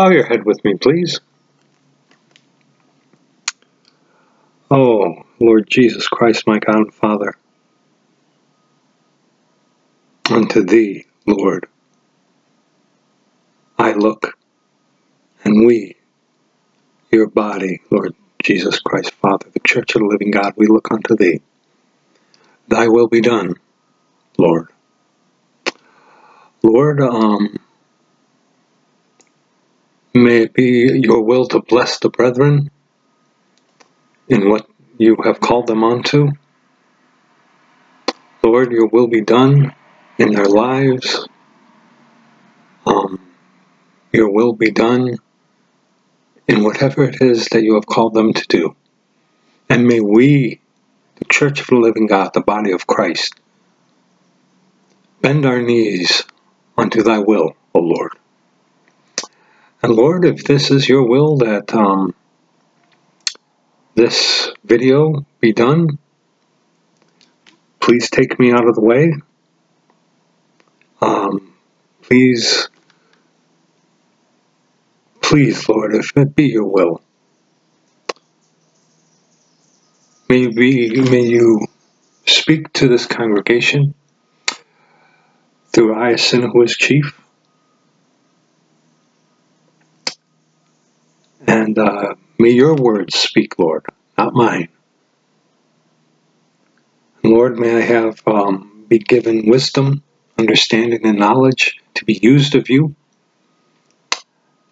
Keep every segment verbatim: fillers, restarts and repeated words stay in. Bow your head with me, please. Oh, Lord Jesus Christ, my God and Father, unto Thee, Lord, I look, and we, Your body, Lord Jesus Christ, Father, the Church of the Living God, we look unto Thee. Thy will be done, Lord. Lord, um, may it be Your will to bless the brethren in what You have called them unto. Lord, Your will be done in their lives. Um, your will be done in whatever it is that You have called them to do. And may we, the Church of the Living God, the body of Christ, bend our knees unto Thy will, O Lord. And Lord, if this is Your will that um, this video be done, please take me out of the way. Um, please, please, Lord, if it be Your will, may, be, may You speak to this congregation through Ayasin, who is chief, and uh, may Your words speak, Lord, not mine. And Lord, may I have um, be given wisdom, understanding, and knowledge to be used of You,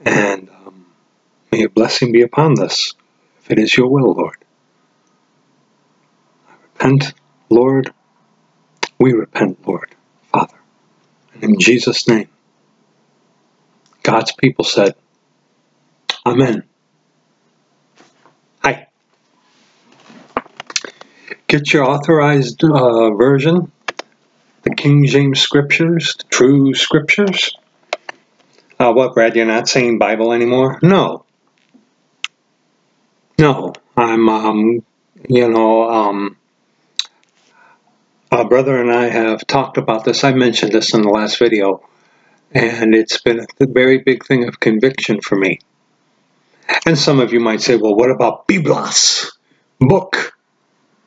and um, may Your blessing be upon this, if it is Your will, Lord. I repent, Lord. We repent, Lord, Father. And in Jesus' name, God's people said, Amen. Hi. Get your authorized uh, version, the King James Scriptures, the true Scriptures. Uh, what, Brad, you're not saying Bible anymore? No. No. I'm, um, you know, um, our brother and I have talked about this. I mentioned this in the last video, and it's been a very big thing of conviction for me. And some of you might say, well, what about Biblos? Book.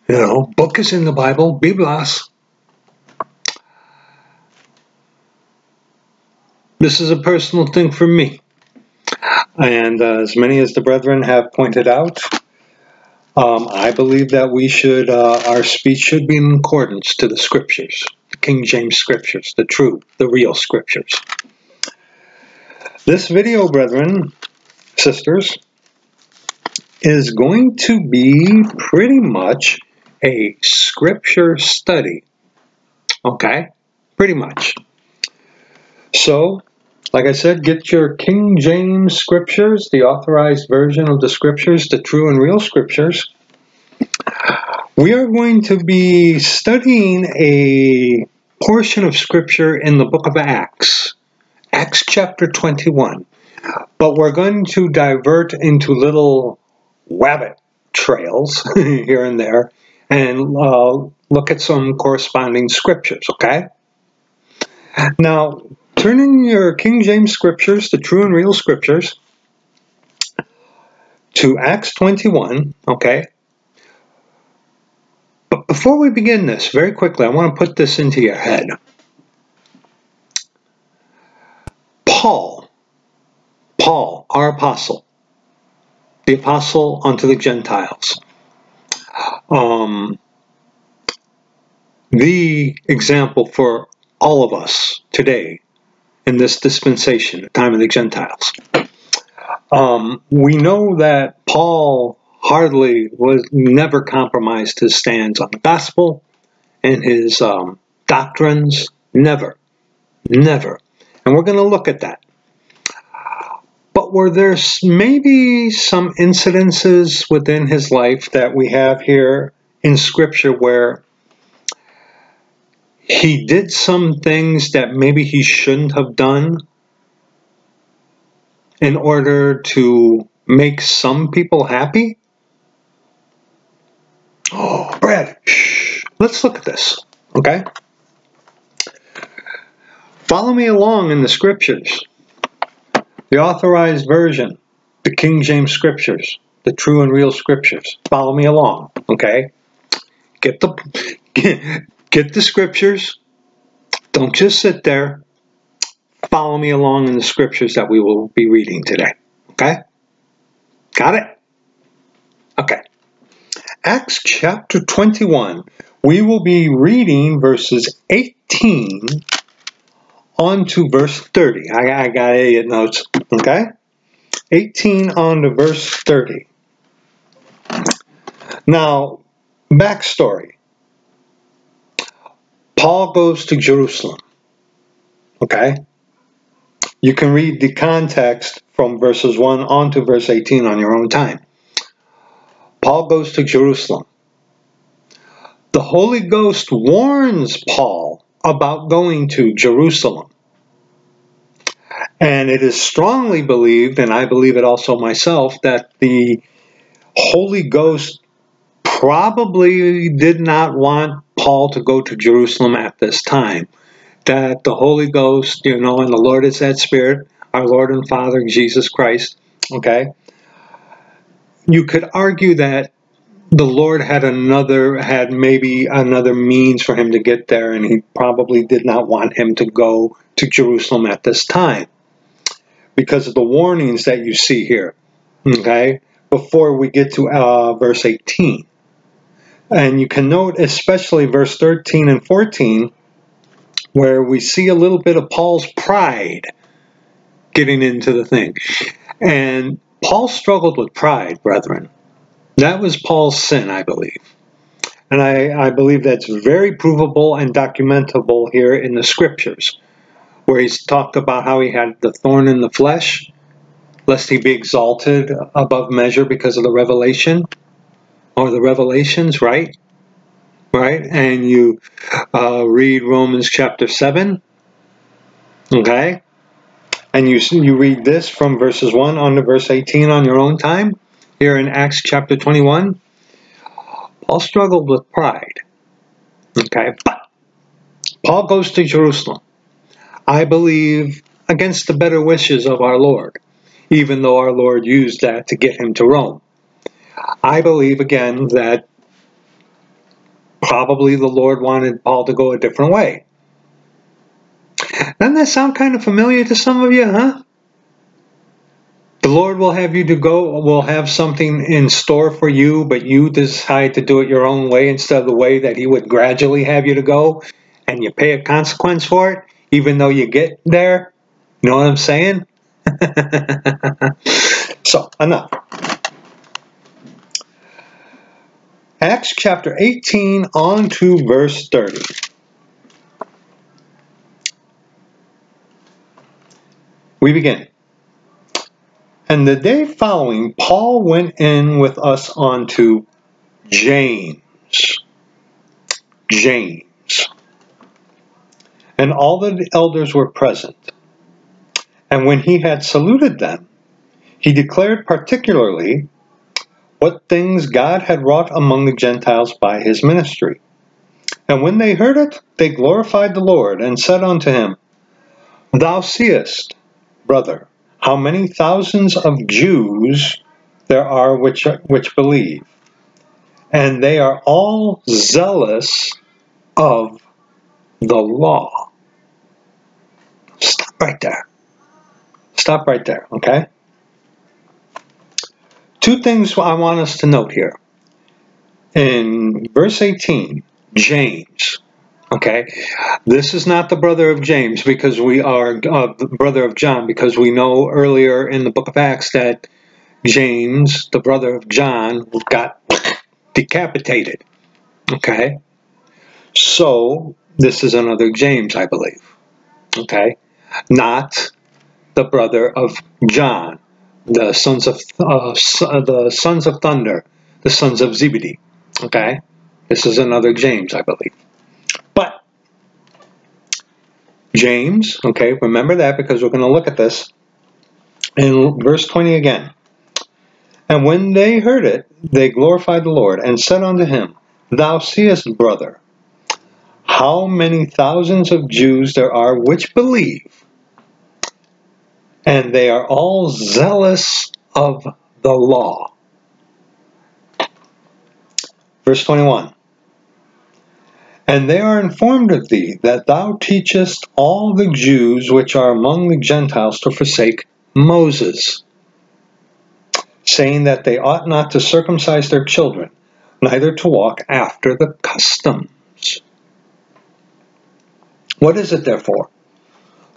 You know, book is in the Bible, Biblos. This is a personal thing for me. And uh, as many as the brethren have pointed out, um, I believe that we should, uh, our speech should be in accordance to the Scriptures, the King James Scriptures, the true, the real Scriptures. This video, brethren, sisters, is going to be pretty much a scripture study. Okay? Pretty much. So, like I said, get your King James Scriptures, the authorized version of the Scriptures, the true and real Scriptures. We are going to be studying a portion of Scripture in the book of Acts, Acts chapter twenty-one. But we're going to divert into little rabbit trails here and there and uh, look at some corresponding scriptures, okay? Now, turning your King James Scriptures, the true and real Scriptures, to Acts twenty-one, okay? But before we begin this, very quickly, I want to put this into your head. Paul. Paul, our apostle, the apostle unto the Gentiles, um, the example for all of us today in this dispensation, the time of the Gentiles. Um, we know that Paul hardly was, never compromised his stance on the gospel and his um, doctrines, never, never. And we're going to look at that. But were there maybe some incidences within his life that we have here in Scripture where he did some things that maybe he shouldn't have done in order to make some people happy? Oh, Brad, shh. Let's look at this, okay? Follow me along in the Scriptures. The Authorized Version, the King James Scriptures, the true and real Scriptures. Follow me along, okay? Get the, get, get the Scriptures. Don't just sit there. Follow me along in the Scriptures that we will be reading today, okay? Got it? Okay. Acts chapter twenty-one. We will be reading verses eighteen on to verse thirty. I, I got idiot notes, okay? eighteen on to verse thirty. Now, backstory. Paul goes to Jerusalem, okay? You can read the context from verses one on to verse eighteen on your own time. Paul goes to Jerusalem. The Holy Ghost warns Paul about going to Jerusalem. And it is strongly believed, and I believe it also myself, that the Holy Ghost probably did not want Paul to go to Jerusalem at this time. That the Holy Ghost, you know, and the Lord is that Spirit, our Lord and Father, Jesus Christ, okay? You could argue that the Lord had another, had maybe another means for him to get there, and he probably did not want him to go to Jerusalem at this time because of the warnings that you see here, okay, before we get to uh, verse eighteen. And you can note especially verse thirteen and fourteen where we see a little bit of Paul's pride getting into the thing. And Paul struggled with pride, brethren. That was Paul's sin, I believe. And I, I believe that's very provable and documentable here in the Scriptures, where he's talked about how he had the thorn in the flesh, lest he be exalted above measure because of the revelation, or the revelations, right? Right? And you uh, read Romans chapter seven, okay? And you, you read this from verses one on to verse eighteen on your own time. Here in Acts chapter twenty-one, Paul struggled with pride. Okay, but Paul goes to Jerusalem, I believe, against the better wishes of our Lord, even though our Lord used that to get him to Rome. I believe, again, that probably the Lord wanted Paul to go a different way. Doesn't that sound kind of familiar to some of you, huh? The Lord will have you to go, will have something in store for you, but you decide to do it your own way instead of the way that he would gradually have you to go, and you pay a consequence for it, even though you get there. You know what I'm saying? So, enough. Acts chapter eighteen on to verse thirty. We begin. And the day following, Paul went in with us on to James. James. And all the elders were present. And when he had saluted them, he declared particularly what things God had wrought among the Gentiles by his ministry. And when they heard it, they glorified the Lord and said unto him, Thou seest, brother, how many thousands of Jews there are which, which believe, and they are all zealous of the law. Stop right there. Stop right there, okay? Two things I want us to note here. In verse eighteen, James, okay, this is not the brother of James because we are uh, the brother of John, because we know earlier in the book of Acts that James, the brother of John, got decapitated. Okay, so this is another James, I believe. Okay, not the brother of John, the sons of uh, the sons of thunder, the sons of Zebedee. Okay, this is another James, I believe. But James, okay, remember that because we're going to look at this in verse twenty again. And when they heard it, they glorified the Lord and said unto him, Thou seest, brother, how many thousands of Jews there are which believe, and they are all zealous of the law. Verse twenty-one. And they are informed of thee, that thou teachest all the Jews which are among the Gentiles to forsake Moses, saying that they ought not to circumcise their children, neither to walk after the customs. What is it, therefore?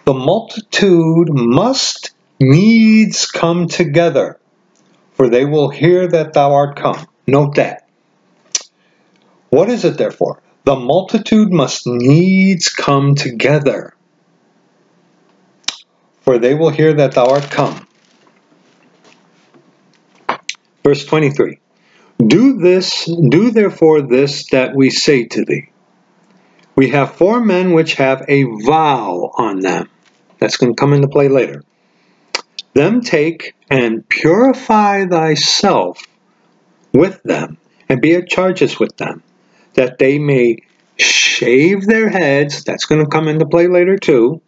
The multitude must needs come together, for they will hear that thou art come. Note that. What is it, therefore? The multitude must needs come together, for they will hear that thou art come. Verse twenty-three. Do this, do therefore this that we say to thee. We have four men which have a vow on them. That's going to come into play later. Them take and purify thyself with them, and be at charges with them, that they may shave their heads. That's going to come into play later too.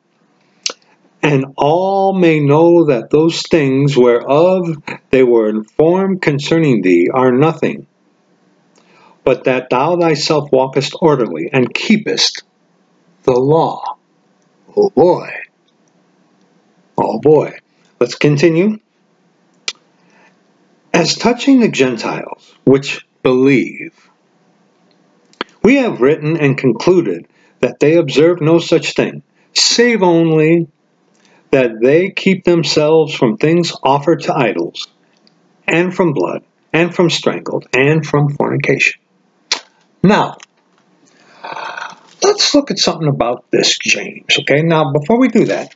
And all may know that those things whereof they were informed concerning thee are nothing, but that thou thyself walkest orderly, and keepest the law. Oh boy. Oh boy. Let's continue. As touching the Gentiles, which believe, we have written and concluded that they observe no such thing, save only that they keep themselves from things offered to idols, and from blood, and from strangled, and from fornication. Now, let's look at something about this James, okay? Now, before we do that,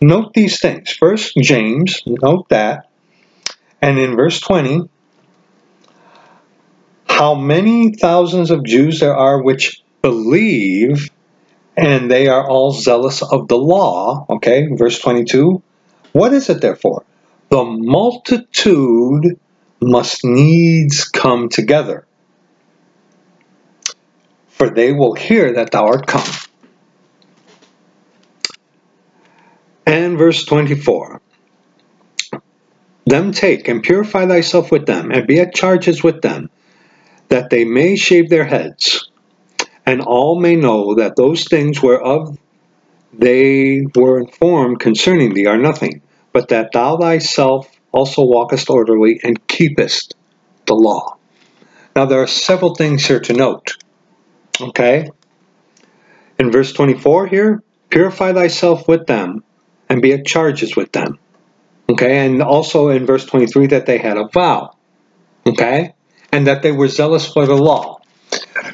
note these things. First, James, note that, and in verse twenty, how many thousands of Jews there are which believe, and they are all zealous of the law, okay? Verse twenty-two, what is it therefore? The multitude must needs come together, for they will hear that thou art come. And verse twenty-four, them take and purify thyself with them, and be at charges with them, that they may shave their heads, and all may know that those things whereof they were informed concerning thee are nothing, but that thou thyself also walkest orderly, and keepest the law. Now there are several things here to note. Okay? In verse twenty-four here, purify thyself with them, and be at charges with them. Okay? And also in verse twenty-three that they had a vow. Okay? And that they were zealous for the law.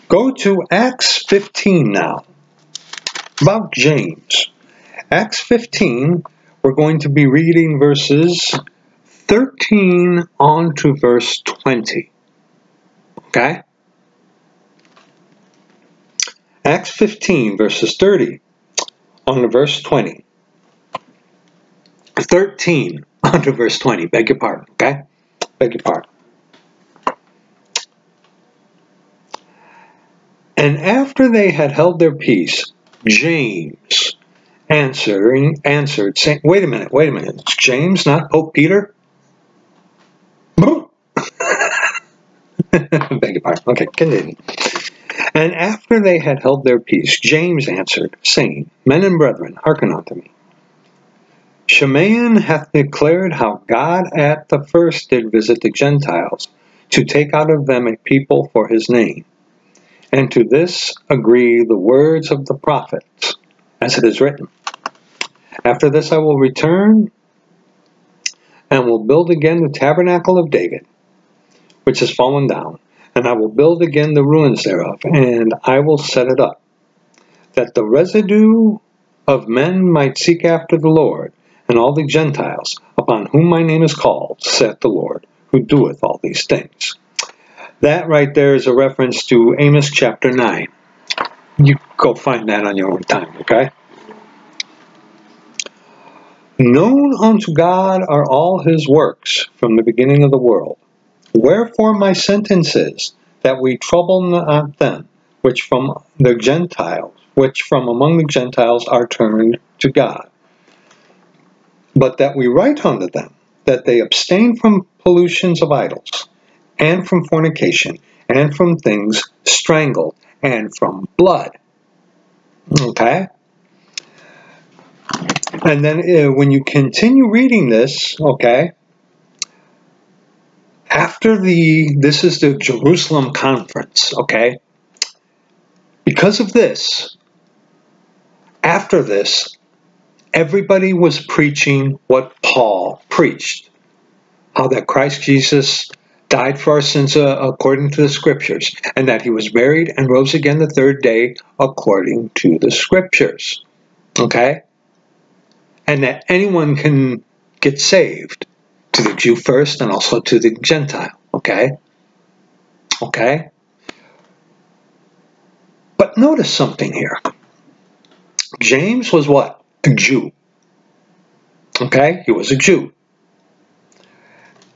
Go to Acts fifteen now, about James. Acts fifteen, we're going to be reading verses thirteen on to verse twenty. Okay? Acts fifteen, verses thirty on to verse twenty. thirteen on to verse twenty, beg your pardon, okay? Beg your pardon. And after they had held their peace, James answering, answered, saying, wait a minute, wait a minute, it's James, not Pope Peter? Beg your pardon. Okay, continue. And after they had held their peace, James answered, saying, Men and brethren, hearken unto me. Shemayan hath declared how God at the first did visit the Gentiles, to take out of them a people for his name. And to this agree the words of the prophets, as it is written, After this I will return, and will build again the tabernacle of David, which is fallen down, and I will build again the ruins thereof, and I will set it up, that the residue of men might seek after the Lord, and all the Gentiles, upon whom my name is called, saith the Lord, who doeth all these things. That right there is a reference to Amos chapter nine. You go find that on your own time, okay? Known unto God are all his works from the beginning of the world. Wherefore my sentence is, that we trouble not them, which from the Gentiles, which from among the Gentiles are turned to God. but that we write unto them that they abstain from pollutions of idols, and from fornication, and from things strangled, and from blood. Okay? And then uh, when you continue reading this, okay, after the, this is the Jerusalem conference, okay? Because of this, after this, everybody was preaching what Paul preached. How that Christ Jesus died for our sins uh, according to the Scriptures, and that he was buried and rose again the third day according to the Scriptures. Okay? And that anyone can get saved, to the Jew first and also to the Gentile. Okay? Okay? But notice something here. James was what? A Jew. Okay? He was a Jew.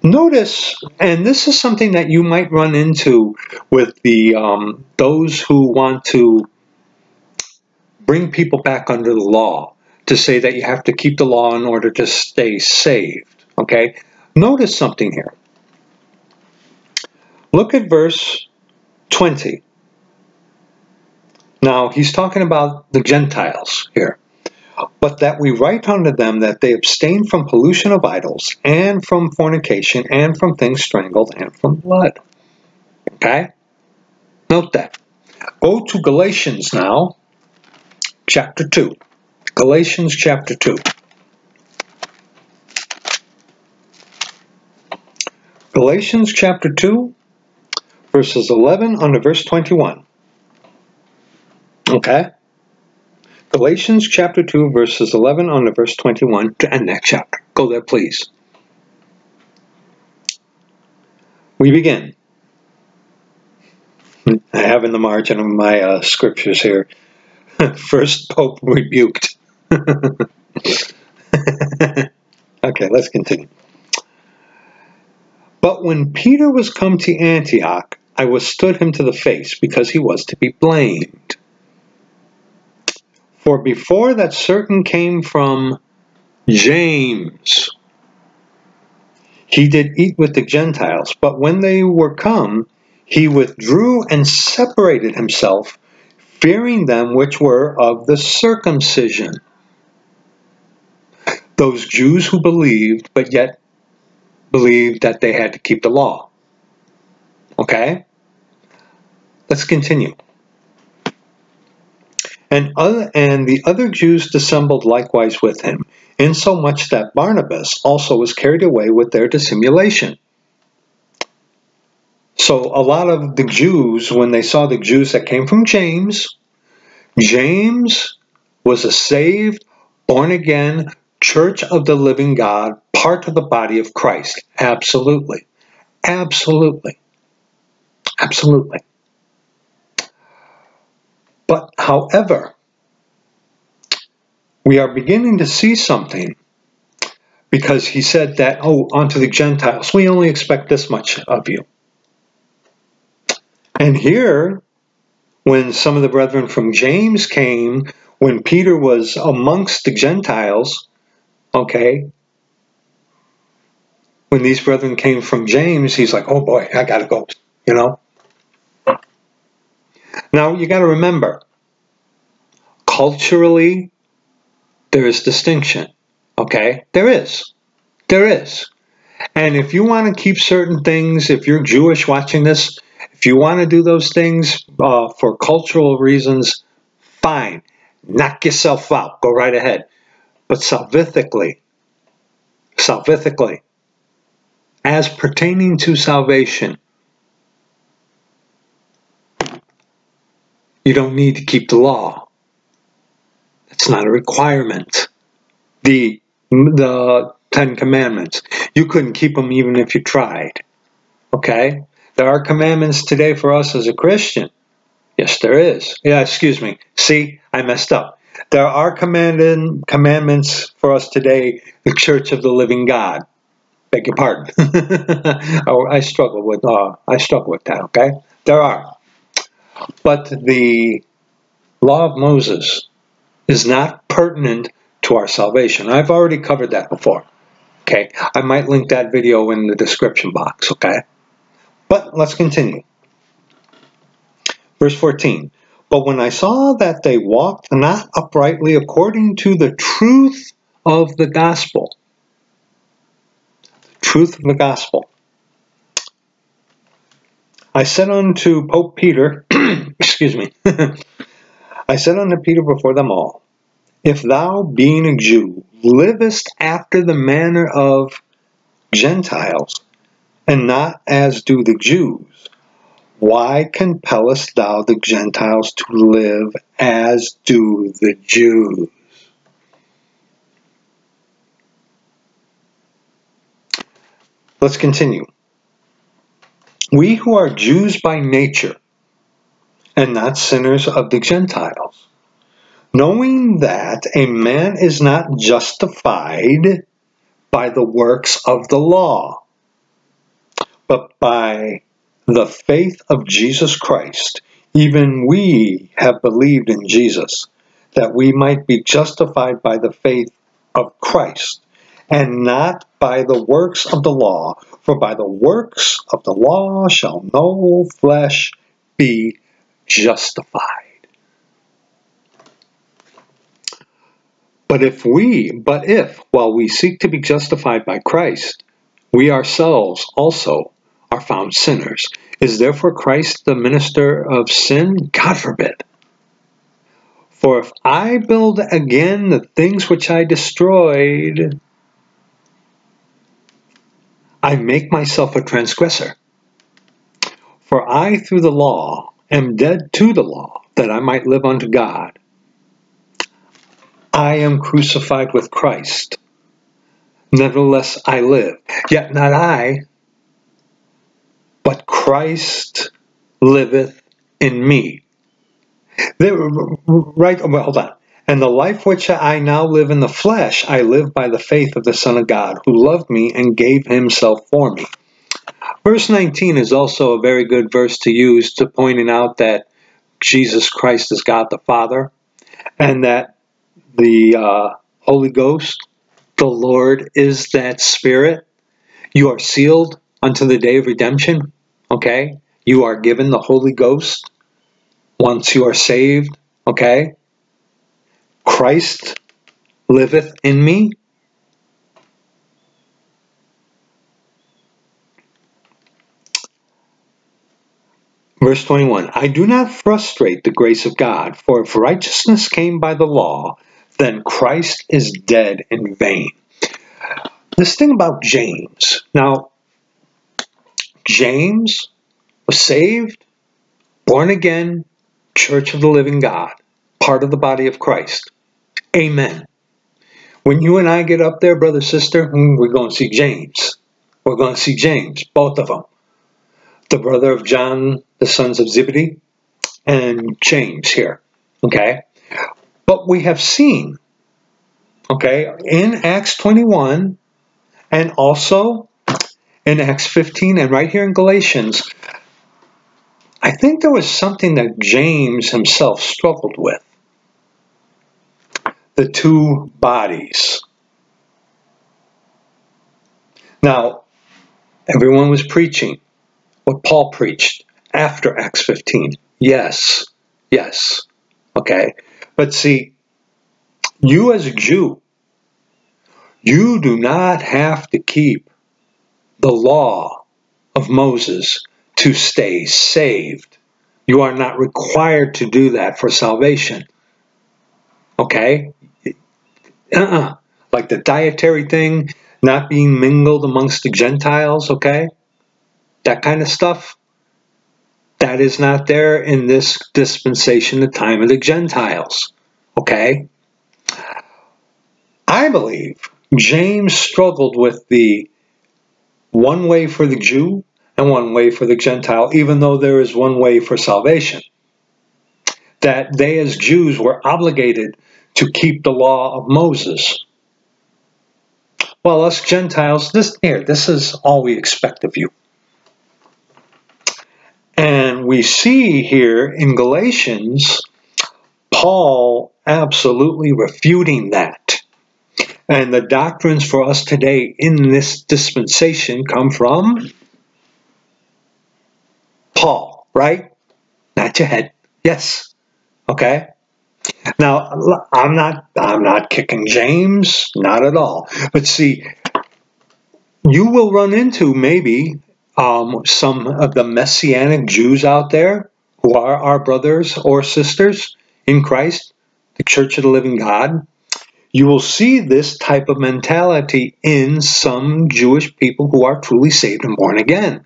Notice, and this is something that you might run into with the um, those who want to bring people back under the law, to say that you have to keep the law in order to stay saved. Okay? Notice something here. Look at verse twenty. Now, he's talking about the Gentiles here. But that we write unto them that they abstain from pollution of idols, and from fornication, and from things strangled, and from blood. Okay? Note that. Go to Galatians now, chapter two. Galatians chapter two. Galatians chapter two, verses eleven unto verse twenty-one. Okay? Galatians chapter two, verses eleven on to verse twenty-one, to end that chapter. Go there, please. We begin. I have in the margin of my uh, scriptures here, First Pope rebuked. Okay, let's continue. But when Peter was come to Antioch, I withstood him to the face, because he was to be blamed. For before that certain came from James, he did eat with the Gentiles. But when they were come, he withdrew and separated himself, fearing them which were of the circumcision. Those Jews who believed, but yet believed that they had to keep the law. Okay? Let's continue. And, other, and the other Jews dissembled likewise with him, insomuch that Barnabas also was carried away with their dissimulation. So a lot of the Jews, when they saw the Jews that came from James, James was a saved, born-again, church of the living God, part of the body of Christ. Absolutely. Absolutely. Absolutely. But, however, we are beginning to see something, because he said that, oh, unto the Gentiles, we only expect this much of you. And here, when some of the brethren from James came, when Peter was amongst the Gentiles, okay, when these brethren came from James, he's like, oh boy, I gotta go, you know? Now, you got to remember, culturally, there is distinction, okay? There is. There is. And if you want to keep certain things, if you're Jewish watching this, if you want to do those things uh, for cultural reasons, fine. Knock yourself out. Go right ahead. But salvifically, salvifically, as pertaining to salvation, you don't need to keep the law. It's not a requirement. The, the Ten Commandments, you couldn't keep them even if you tried. Okay? There are commandments today for us as a Christian. Yes, there is. Yeah, excuse me. See, I messed up. There are commanded, commandments for us today, the Church of the Living God. Beg your pardon. I, I struggle with, uh, I struggle with that, okay? There are. But the law of Moses is not pertinent to our salvation. I've already covered that before, okay? I might link that video in the description box, okay? But let's continue. Verse fourteen, but when I saw that they walked not uprightly according to the truth of the gospel, the truth of the gospel, I said unto Pope Peter, excuse me, I said unto Peter before them all, if thou, being a Jew, livest after the manner of Gentiles, and not as do the Jews, why compellest thou the Gentiles to live as do the Jews? Let's continue. We who are Jews by nature, and not sinners of the Gentiles, knowing that a man is not justified by the works of the law, but by the faith of Jesus Christ, even we have believed in Jesus, that we might be justified by the faith of Christ, and not by the works of the law, for by the works of the law shall no flesh be justified. But if we, but if, while we seek to be justified by Christ, we ourselves also are found sinners, is therefore Christ the minister of sin? God forbid. For if I build again the things which I destroyed, I make myself a transgressor. For I, through the law, am dead to the law, that I might live unto God. I am crucified with Christ. Nevertheless, I live. Yet not I, but Christ liveth in me. There, right, well, hold on. And the life which I now live in the flesh, I live by the faith of the Son of God, who loved me and gave himself for me. Verse nineteen is also a very good verse to use to pointing out that Jesus Christ is God the Father, and that the uh, Holy Ghost, the Lord, is that Spirit. You are sealed unto the day of redemption, okay? You are given the Holy Ghost once you are saved, okay? Christ liveth in me. Verse twenty-one, I do not frustrate the grace of God, for if righteousness came by the law, then Christ is dead in vain. This thing about James. Now, James was saved, born again, Church of the Living God, part of the body of Christ. Amen. When you and I get up there, brother, sister, we're going to see James. We're going to see James, both of them. The brother of John, the sons of Zebedee, and James here, okay? But we have seen, okay, in Acts twenty-one, and also in Acts fifteen, and right here in Galatians, I think there was something that James himself struggled with. The two bodies. Now, everyone was preaching what Paul preached after Acts fifteen. Yes, yes, okay. But see, you as a Jew, you do not have to keep the law of Moses to stay saved. You are not required to do that for salvation, okay? Uh-uh. Like the dietary thing, not being mingled amongst the Gentiles, okay? That kind of stuff, that is not there in this dispensation, the time of the Gentiles, okay? I believe James struggled with the one way for the Jew and one way for the Gentile, even though there is one way for salvation. That they as Jews were obligated to keep the law of Moses. Well, us Gentiles, this here, this is all we expect of you. And we see here in Galatians, Paul absolutely refuting that. And the doctrines for us today in this dispensation come from Paul, right? Not your head. Yes. Okay. Now, I'm not, I'm not kicking James, not at all. But see, you will run into maybe um, some of the Messianic Jews out there who are our brothers or sisters in Christ, the Church of the Living God. You will see this type of mentality in some Jewish people who are truly saved and born again.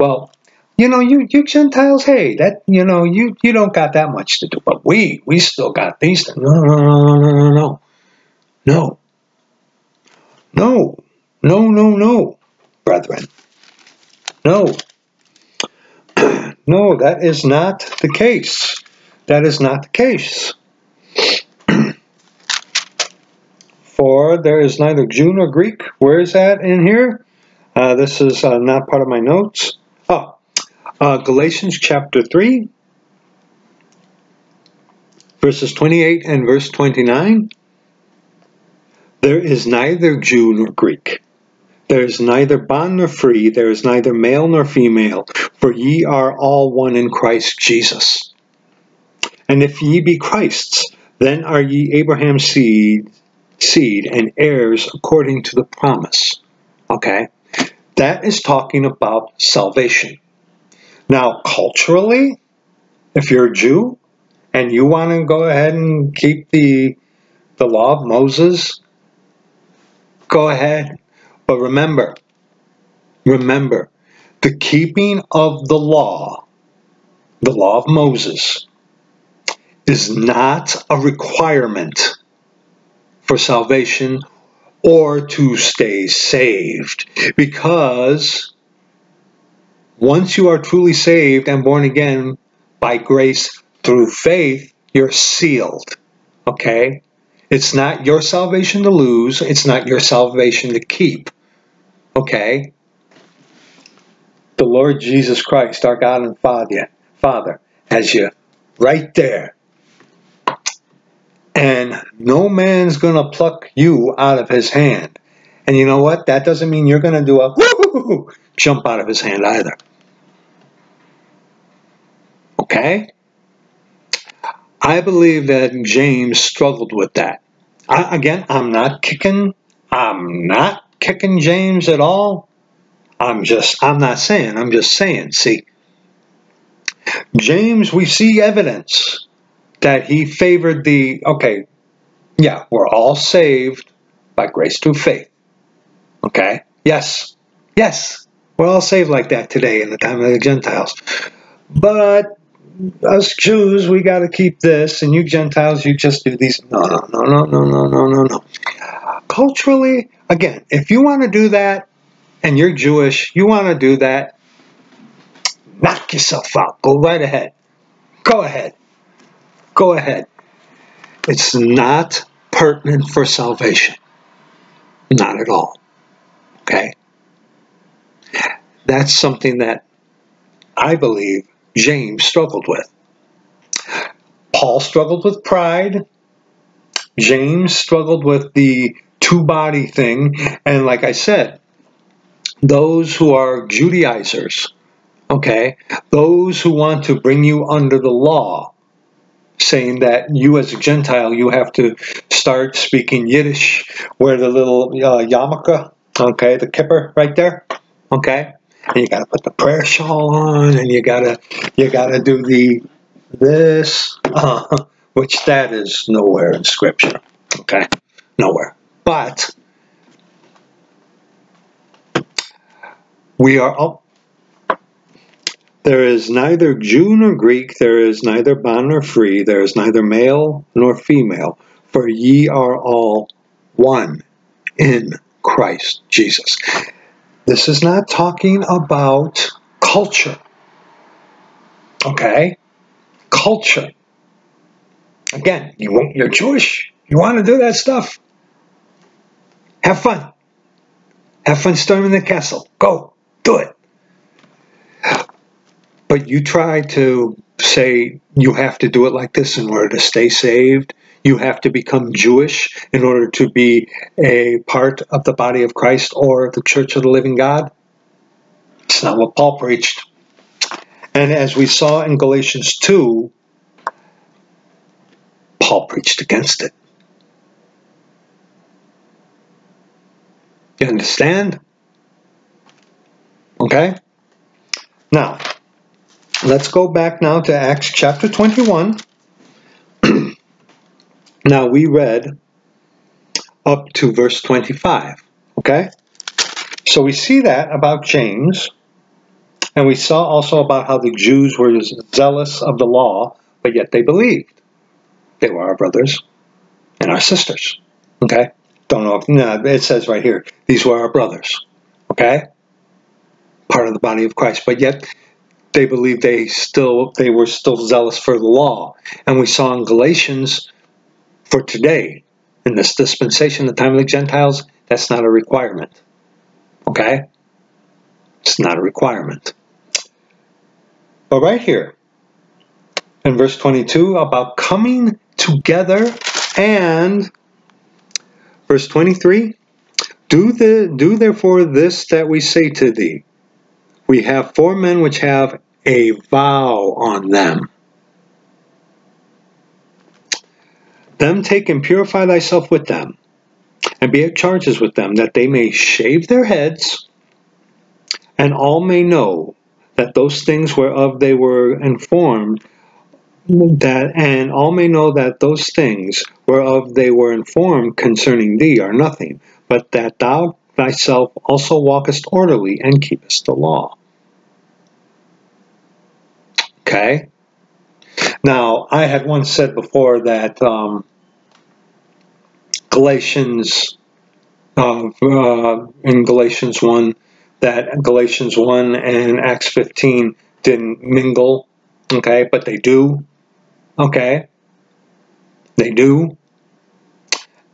Well, you know, you, you Gentiles, hey, that, you know, you, you don't got that much to do, but we, we still got these things. No, no, no, no, no, no, no, no, no, no, brethren, no, no, that is not the case. That is not the case. For there is neither Jew nor Greek. Where is that in here? Uh, this is uh, not part of my notes. Oh. Uh, Galatians chapter three, verses twenty-eight and verse twenty-nine. There is neither Jew nor Greek. There is neither bond nor free. There is neither male nor female. For ye are all one in Christ Jesus. And if ye be Christ's, then are ye Abraham's seed, seed and heirs according to the promise. Okay? That is talking about salvation. Now, culturally, if you're a Jew and you want to go ahead and keep the, the law of Moses, go ahead. But remember, remember, the keeping of the law, the law of Moses, is not a requirement for salvation or to stay saved, because once you are truly saved and born again by grace through faith, you're sealed, okay? It's not your salvation to lose. It's not your salvation to keep, okay? The Lord Jesus Christ, our God and Father, Father, has you right there. And no man's going to pluck you out of his hand. And you know what? That doesn't mean you're going to do a woo-hoo-hoo jump out of his hand either. Okay? I believe that James struggled with that. I, again, I'm not kicking. I'm not kicking James at all. I'm just, I'm not saying. I'm just saying, see. James, we see evidence that he favored the, okay, yeah, we're all saved by grace through faith. Okay? Yes. Yes. We're all saved like that today in the time of the Gentiles. But us Jews, we got to keep this, and you Gentiles, you just do these. No, no, no, no, no, no, no, no, no. Culturally, again, if you want to do that, and you're Jewish, you want to do that, knock yourself out. Go right ahead. Go ahead. Go ahead. It's not pertinent for salvation. Not at all. Okay? That's something that I believe James struggled with. Paul struggled with pride. James struggled with the two-body thing. And like I said, those who are Judaizers, okay, those who want to bring you under the law, saying that you as a Gentile, you have to start speaking Yiddish, wear the little uh, yarmulke, okay, the kippah right there, okay? And you got to put the prayer shawl on, and you got to you got to do the this, uh, which that is nowhere in Scripture, okay? Nowhere. But we are up. There is neither Jew nor Greek, there is neither bond nor free, there is neither male nor female, for ye are all one in Christ Jesus. This is not talking about culture. Okay? Culture. Again, you want, you're Jewish. You want to do that stuff. Have fun. Have fun storming the castle. Go. Do it. But you try to say you have to do it like this in order to stay saved. you have to become Jewish in order to be a part of the body of Christ or the Church of the Living God? It's not what Paul preached. And as we saw in Galatians two, Paul preached against it. You understand? Okay? Now, let's go back now to Acts chapter twenty-one. Now, we read up to verse twenty-five, okay? So we see that about James, and we saw also about how the Jews were zealous of the law, but yet they believed. They were our brothers and our sisters, okay? Don't know if, no, it says right here, these were our brothers, okay? Part of the body of Christ, but yet they believed they still, they were still zealous for the law. And we saw in Galatians, for today, in this dispensation, the time of the Gentiles, that's not a requirement, okay? It's not a requirement. But right here, in verse twenty-two, about coming together, and verse twenty-three, do, the, do therefore this that we say to thee, we have four men which have a vow on them. Them take and purify thyself with them, and be at charges with them, that they may shave their heads, and all may know that those things whereof they were informed, that and all may know that those things whereof they were informed concerning thee are nothing, but that thou thyself also walkest orderly and keepest the law. Okay? Now, I had once said before that um, Galatians, uh, uh, in Galatians one, that Galatians one and Acts fifteen didn't mingle, okay? But they do, okay? They do.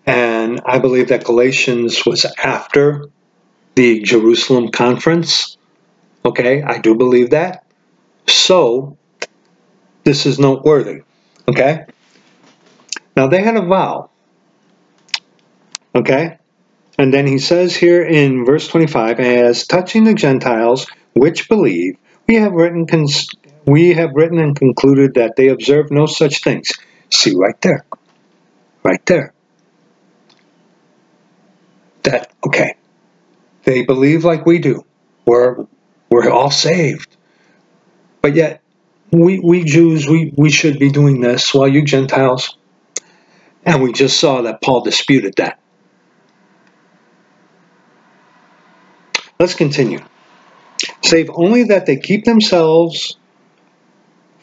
And I believe that Galatians was after the Jerusalem conference, okay? I do believe that. So, this is noteworthy, okay? Now, they had a vow, okay? And then he says here in verse twenty-five, as touching the Gentiles which believe, we have written, we have written and concluded that they observe no such things. See right there, right there. That, okay, they believe like we do. We're, we're all saved. But yet, We, we Jews, we, we should be doing this, while you Gentiles. And we just saw that Paul disputed that. Let's continue. Save only that they keep themselves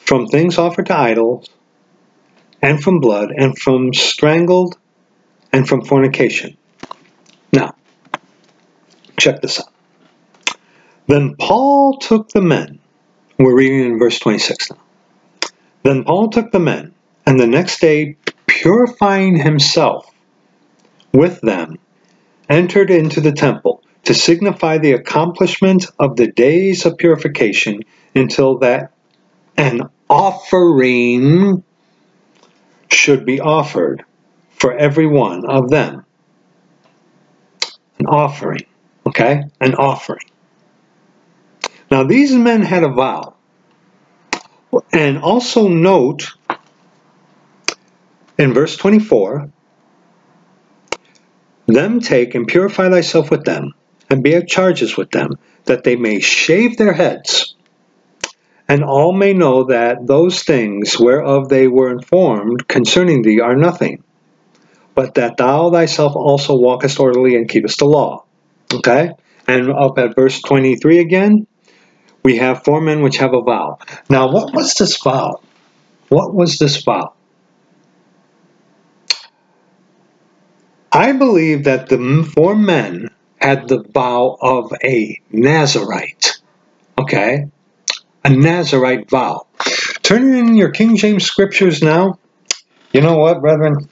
from things offered to idols, and from blood, and from strangled, and from fornication. Now, check this out. Then Paul took the men. We're reading in verse twenty-six now. Then Paul took the men, and the next day, purifying himself with them, entered into the temple to signify the accomplishment of the days of purification, until that an offering should be offered for every one of them. An offering, okay? An offering. Now, these men had a vow. And also note, in verse twenty-four, them take and purify thyself with them, and be at charges with them, that they may shave their heads, and all may know that those things whereof they were informed concerning thee are nothing, but that thou thyself also walkest orderly and keepest the law. Okay? And up at verse twenty-three again, we have four men which have a vow. Now, what was this vow? What was this vow? I believe that the four men had the vow of a Nazarite. Okay? A Nazarite vow. Turn in your King James scriptures now. You know what, brethren?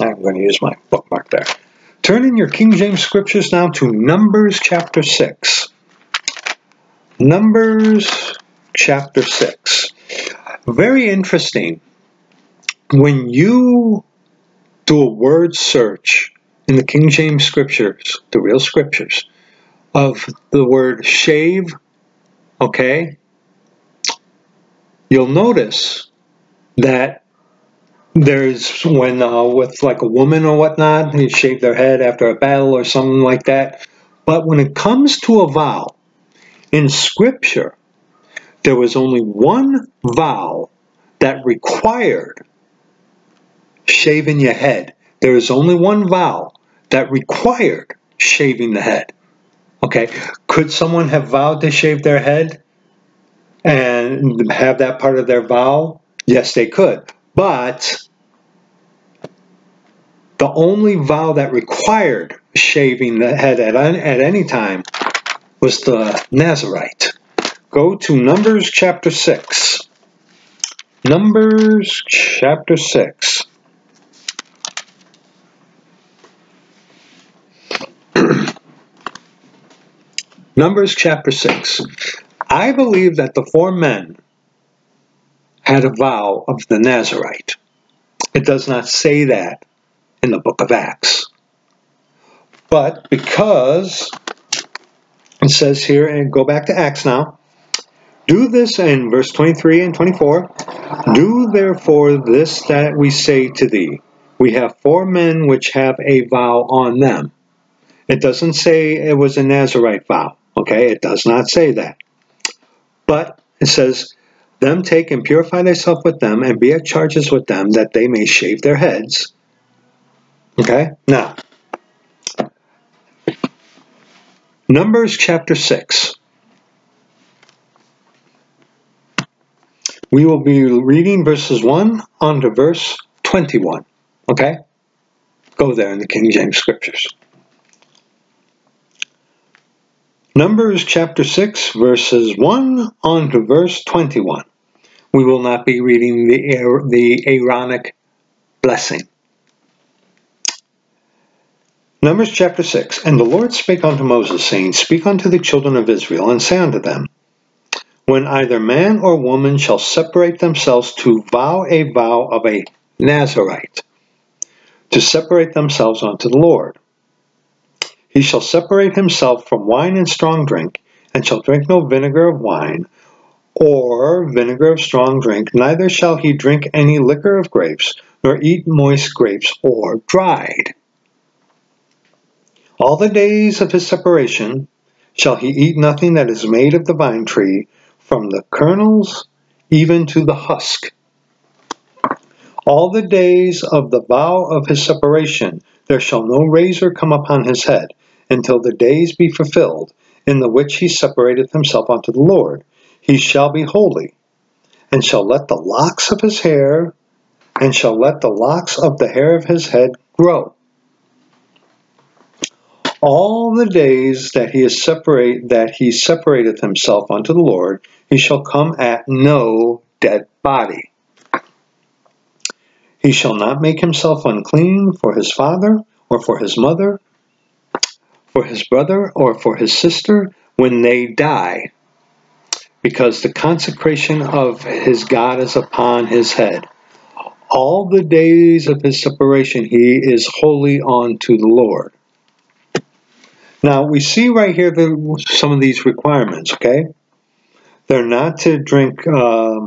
I'm going to use my bookmark there. Turn in your King James scriptures now to Numbers chapter six. Numbers chapter six. Very interesting when you do a word search in the King James scriptures, the real scriptures, of the word shave, okay, you'll notice that there's when uh, with like a woman or whatnot, they shave their head after a battle or something like that. But when it comes to a vow, in scripture, there was only one vow that required shaving your head. There is only one vow that required shaving the head. Okay, could someone have vowed to shave their head and have that part of their vow? Yes, they could. But the only vow that required shaving the head at, at any time was the Nazarite. Go to Numbers chapter six. Numbers chapter six. Numbers chapter six. I believe that the four men had a vow of the Nazarite. It does not say that in the book of Acts. But because it says here, and go back to Acts now, do this in verse twenty-three and twenty-four, do therefore this that we say to thee, we have four men which have a vow on them. It doesn't say it was a Nazarite vow, okay? It does not say that. But it says, them take and purify thyself with them, and be at charges with them, that they may shave their heads. Okay? Now, Numbers chapter six. We will be reading verses one on to verse twenty-one. Okay? Go there in the King James Scriptures. Numbers chapter six, verses one on to verse twenty-one. We will not be reading the, the Aaronic blessing. Numbers chapter six. And the Lord spake unto Moses, saying, Speak unto the children of Israel, and say unto them, When either man or woman shall separate themselves to vow a vow of a Nazarite, to separate themselves unto the Lord, he shall separate himself from wine and strong drink, and shall drink no vinegar of wine, or vinegar of strong drink, neither shall he drink any liquor of grapes, nor eat moist grapes, or dried. All the days of his separation shall he eat nothing that is made of the vine tree, from the kernels even to the husk. All the days of the vow of his separation there shall no razor come upon his head, until the days be fulfilled, in the which he separateth himself unto the Lord. He shall be holy, and shall let the locks of his hair, and shall let the locks of the hair of his head grow. All the days that he is separate, that he separateth himself unto the Lord, he shall come at no dead body. He shall not make himself unclean for his father, or for his mother, for his brother, or for his sister, when they die, because the consecration of his God is upon his head. All the days of his separation he is holy unto the Lord. Now, we see right here the, some of these requirements, okay? They're not to drink, uh,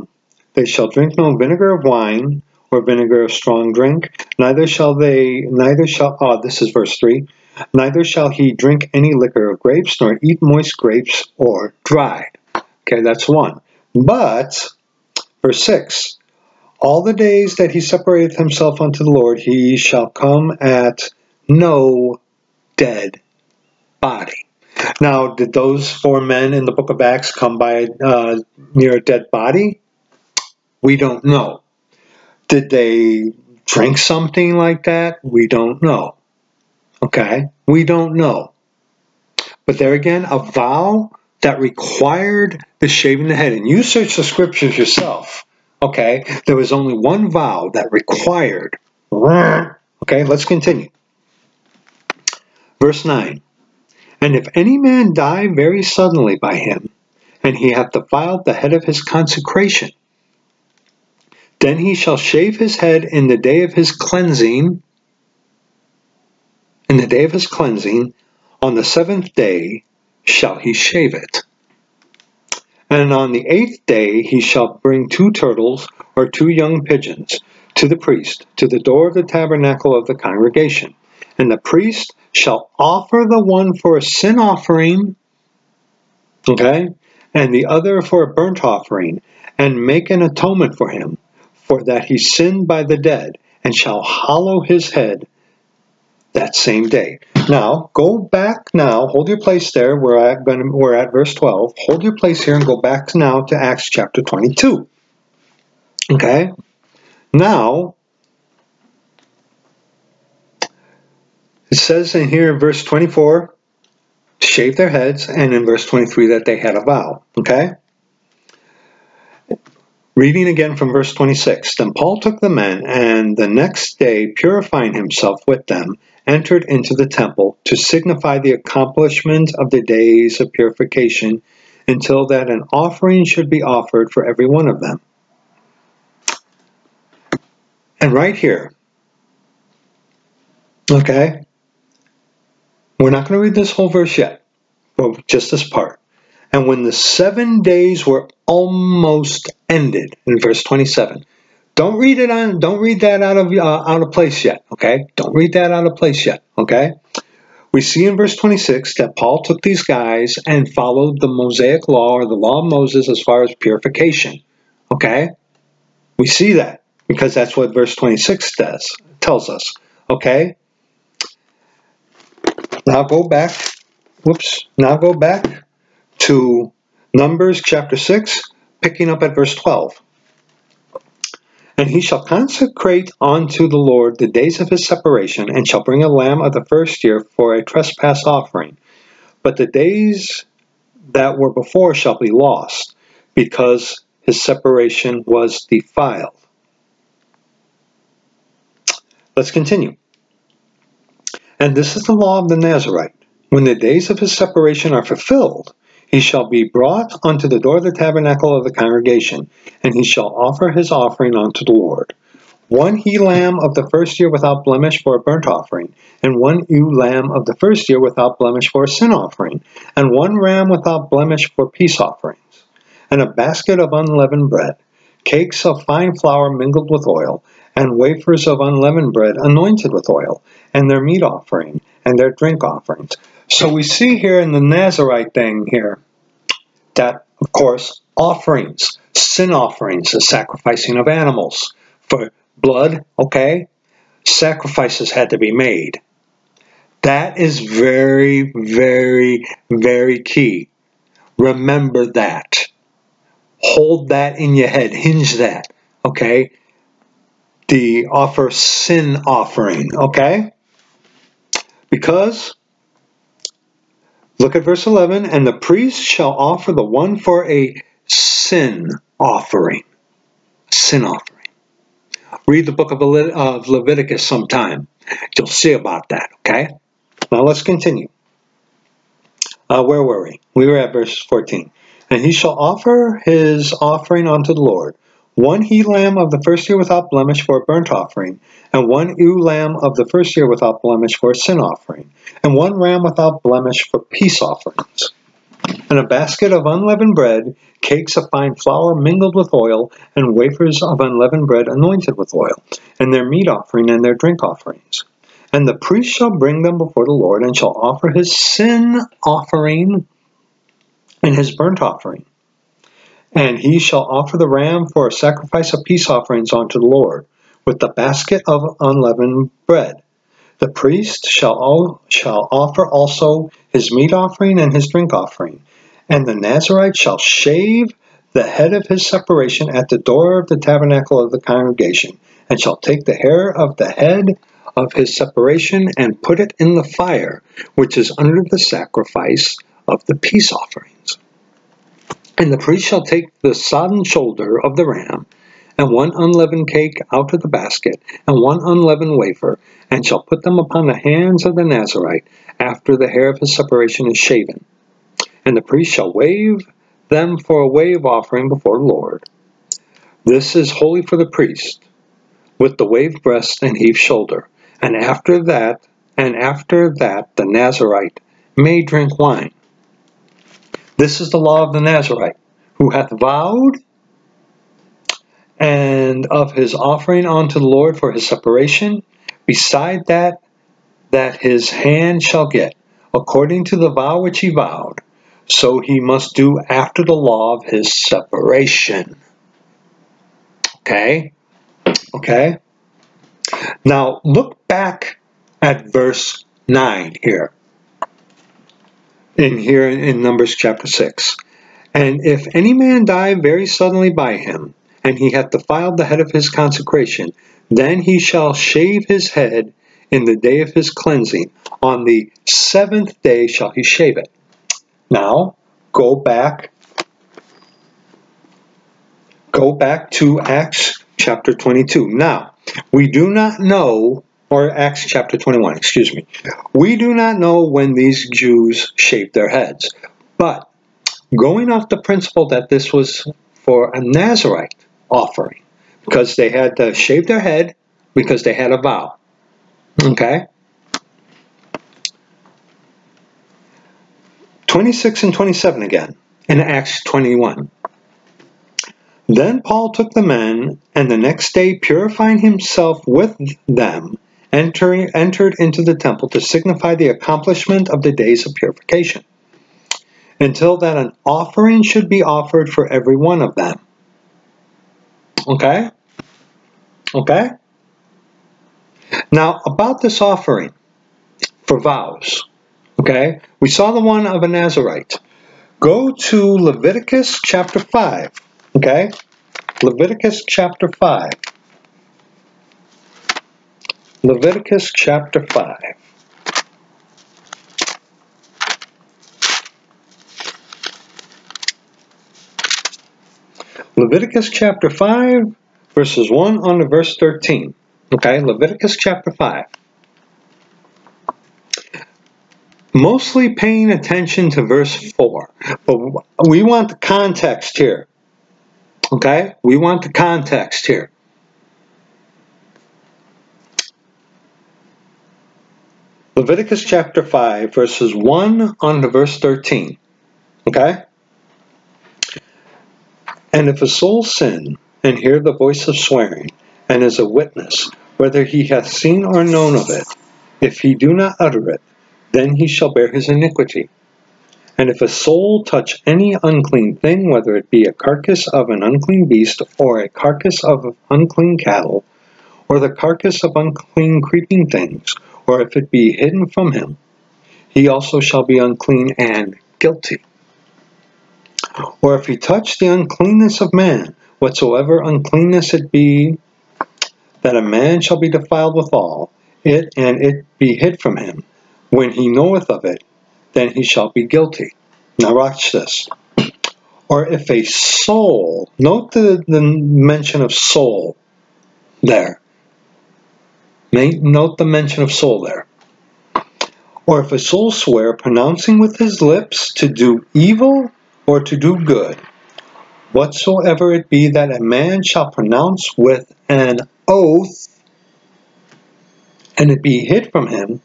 they shall drink no vinegar of wine, or vinegar of strong drink, neither shall they, neither shall, oh, this is verse three, neither shall he drink any liquor of grapes, nor eat moist grapes, or dried. Okay, that's one. But, verse six, all the days that he separateth himself unto the Lord, he shall come at no dead body. Now, did those four men in the book of Acts come by uh, near a dead body? We don't know. Did they drink something like that? We don't know. Okay? We don't know. But there again, a vow that required the shaving of the head. And you search the scriptures yourself. Okay? There was only one vow that required. Okay? Let's continue. Verse nine. And if any man die very suddenly by him, and he hath defiled the head of his consecration, Then he shall shave his head in the day of his cleansing, in the day of his cleansing, on the seventh day shall he shave it. And on the eighth day he shall bring two turtles or two young pigeons to the priest, to the door of the tabernacle of the congregation. And the priest shall offer the one for a sin offering, okay, and the other for a burnt offering, and make an atonement for him, for that he sinned by the dead, and shall hallow his head that same day. Now, go back now, hold your place there, we're at, we're at verse twelve, hold your place here and go back now to Acts chapter twenty-two. Okay? Now, it says in here, verse twenty-four, shave their heads, and in verse twenty-three that they had a vow. Okay? Reading again from verse twenty-six, Then Paul took the men, and the next day, purifying himself with them, entered into the temple to signify the accomplishment of the days of purification, until that an offering should be offered for every one of them. And right here, okay, we're not going to read this whole verse yet, but just this part. And when the seven days were almost ended, in verse twenty-seven, don't read it on. Don't read that out of uh, out of place yet. Okay, don't read that out of place yet. Okay, we see in verse twenty-six that Paul took these guys and followed the Mosaic law, or the law of Moses, as far as purification. Okay, we see that because that's what verse twenty-six does tells us. Okay, now go back. Whoops. Now go back to Numbers chapter six, picking up at verse twelve. And he shall consecrate unto the Lord the days of his separation, and shall bring a lamb of the first year for a trespass offering. But the days that were before shall be lost, because his separation was defiled. Let's continue. And this is the law of the Nazarite. When the days of his separation are fulfilled, he shall be brought unto the door of the tabernacle of the congregation, and he shall offer his offering unto the Lord. One he lamb of the first year without blemish for a burnt offering, and one ewe lamb of the first year without blemish for a sin offering, and one ram without blemish for peace offerings, and a basket of unleavened bread, cakes of fine flour mingled with oil, and wafers of unleavened bread anointed with oil, and their meat offering, and their drink offerings. So we see here in the Nazarite thing here that, of course, offerings, sin offerings, the sacrificing of animals for blood, okay, sacrifices had to be made. That is very, very, very key. Remember that. Hold that in your head. Hinge that, okay? The offer sin offering, okay? Because... look at verse eleven, and the priest shall offer the one for a sin offering. Sin offering. Read the book of, Le of Leviticus sometime. You'll see about that, okay? Now let's continue. Uh, where were we? We were at verse fourteen. And he shall offer his offering unto the Lord. One he lamb of the first year without blemish for a burnt offering, and one ewe lamb of the first year without blemish for a sin offering, and one ram without blemish for peace offerings, and a basket of unleavened bread, cakes of fine flour mingled with oil, and wafers of unleavened bread anointed with oil, and their meat offering and their drink offerings. And the priest shall bring them before the Lord, and shall offer his sin offering and his burnt offering. And he shall offer the ram for a sacrifice of peace offerings unto the Lord, with the basket of unleavened bread. The priest shall, shall offer also his meat offering and his drink offering. And the Nazarite shall shave the head of his separation at the door of the tabernacle of the congregation, and shall take the hair of the head of his separation and put it in the fire, which is under the sacrifice of the peace offerings. And the priest shall take the sodden shoulder of the ram, and one unleavened cake out of the basket, and one unleavened wafer, and shall put them upon the hands of the Nazarite, after the hair of his separation is shaven. And the priest shall wave them for a wave offering before the Lord. This is holy for the priest, with the waved breast and heaved shoulder. And after that, and after that, the Nazarite may drink wine. This is the law of the Nazarite, who hath vowed, and of his offering unto the Lord for his separation, beside that, that his hand shall get, according to the vow which he vowed, so he must do after the law of his separation. Okay? Okay? Now, look back at verse nine here. In here in Numbers chapter six. And if any man die very suddenly by him, and he hath defiled the head of his consecration, then he shall shave his head in the day of his cleansing. On the seventh day shall he shave it. Now, go back, go back to Acts chapter twenty-two. Now, we do not know, or Acts chapter twenty-one, excuse me. We do not know when these Jews shaved their heads. But, going off the principle that this was for a Nazarite offering, because they had to shave their head, because they had a vow. Okay? twenty-six and twenty-seven again, in Acts twenty-one. Then Paul took the men, and the next day, purifying himself with them, entering, entered into the temple to signify the accomplishment of the days of purification, until that an offering should be offered for every one of them. Okay? Okay? Now, about this offering for vows, okay? We saw the one of a Nazarite. Go to Leviticus chapter five, okay? Leviticus chapter five. Leviticus chapter five. Leviticus chapter five, verses one on to verse thirteen. Okay, Leviticus chapter five. Mostly paying attention to verse four. But we want the context here. Okay, we want the context here. Leviticus chapter five, verses one on to verse thirteen. Okay? And if a soul sin, and hear the voice of swearing, and is a witness, whether he hath seen or known of it, if he do not utter it, then he shall bear his iniquity. And if a soul touch any unclean thing, whether it be a carcass of an unclean beast, or a carcass of unclean cattle, or the carcass of unclean creeping things, or if it be hidden from him, he also shall be unclean and guilty. Or if he touch the uncleanness of man, whatsoever uncleanness it be, that a man shall be defiled withal, it and it be hid from him, when he knoweth of it, then he shall be guilty. Now watch this. Or if a soul, note the, the mention of soul there. Note the mention of soul there. Or if a soul swear, pronouncing with his lips to do evil, or to do good, whatsoever it be that a man shall pronounce with an oath, and it be hid from him,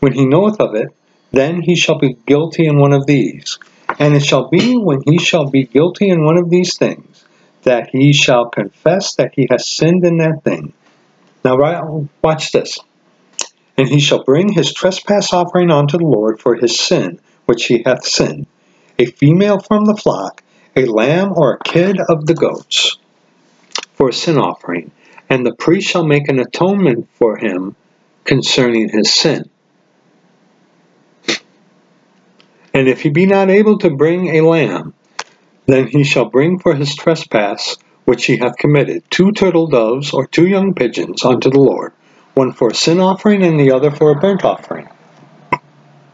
when he knoweth of it, then he shall be guilty in one of these. And it shall be when he shall be guilty in one of these things, that he shall confess that he has sinned in that thing. Now right, watch this. And he shall bring his trespass offering unto the Lord for his sin, which he hath sinned, a female from the flock, a lamb or a kid of the goats, for a sin offering. And the priest shall make an atonement for him concerning his sin. And if he be not able to bring a lamb, then he shall bring for his trespass, which he hath committed, two turtle doves or two young pigeons unto the Lord, one for a sin offering and the other for a burnt offering.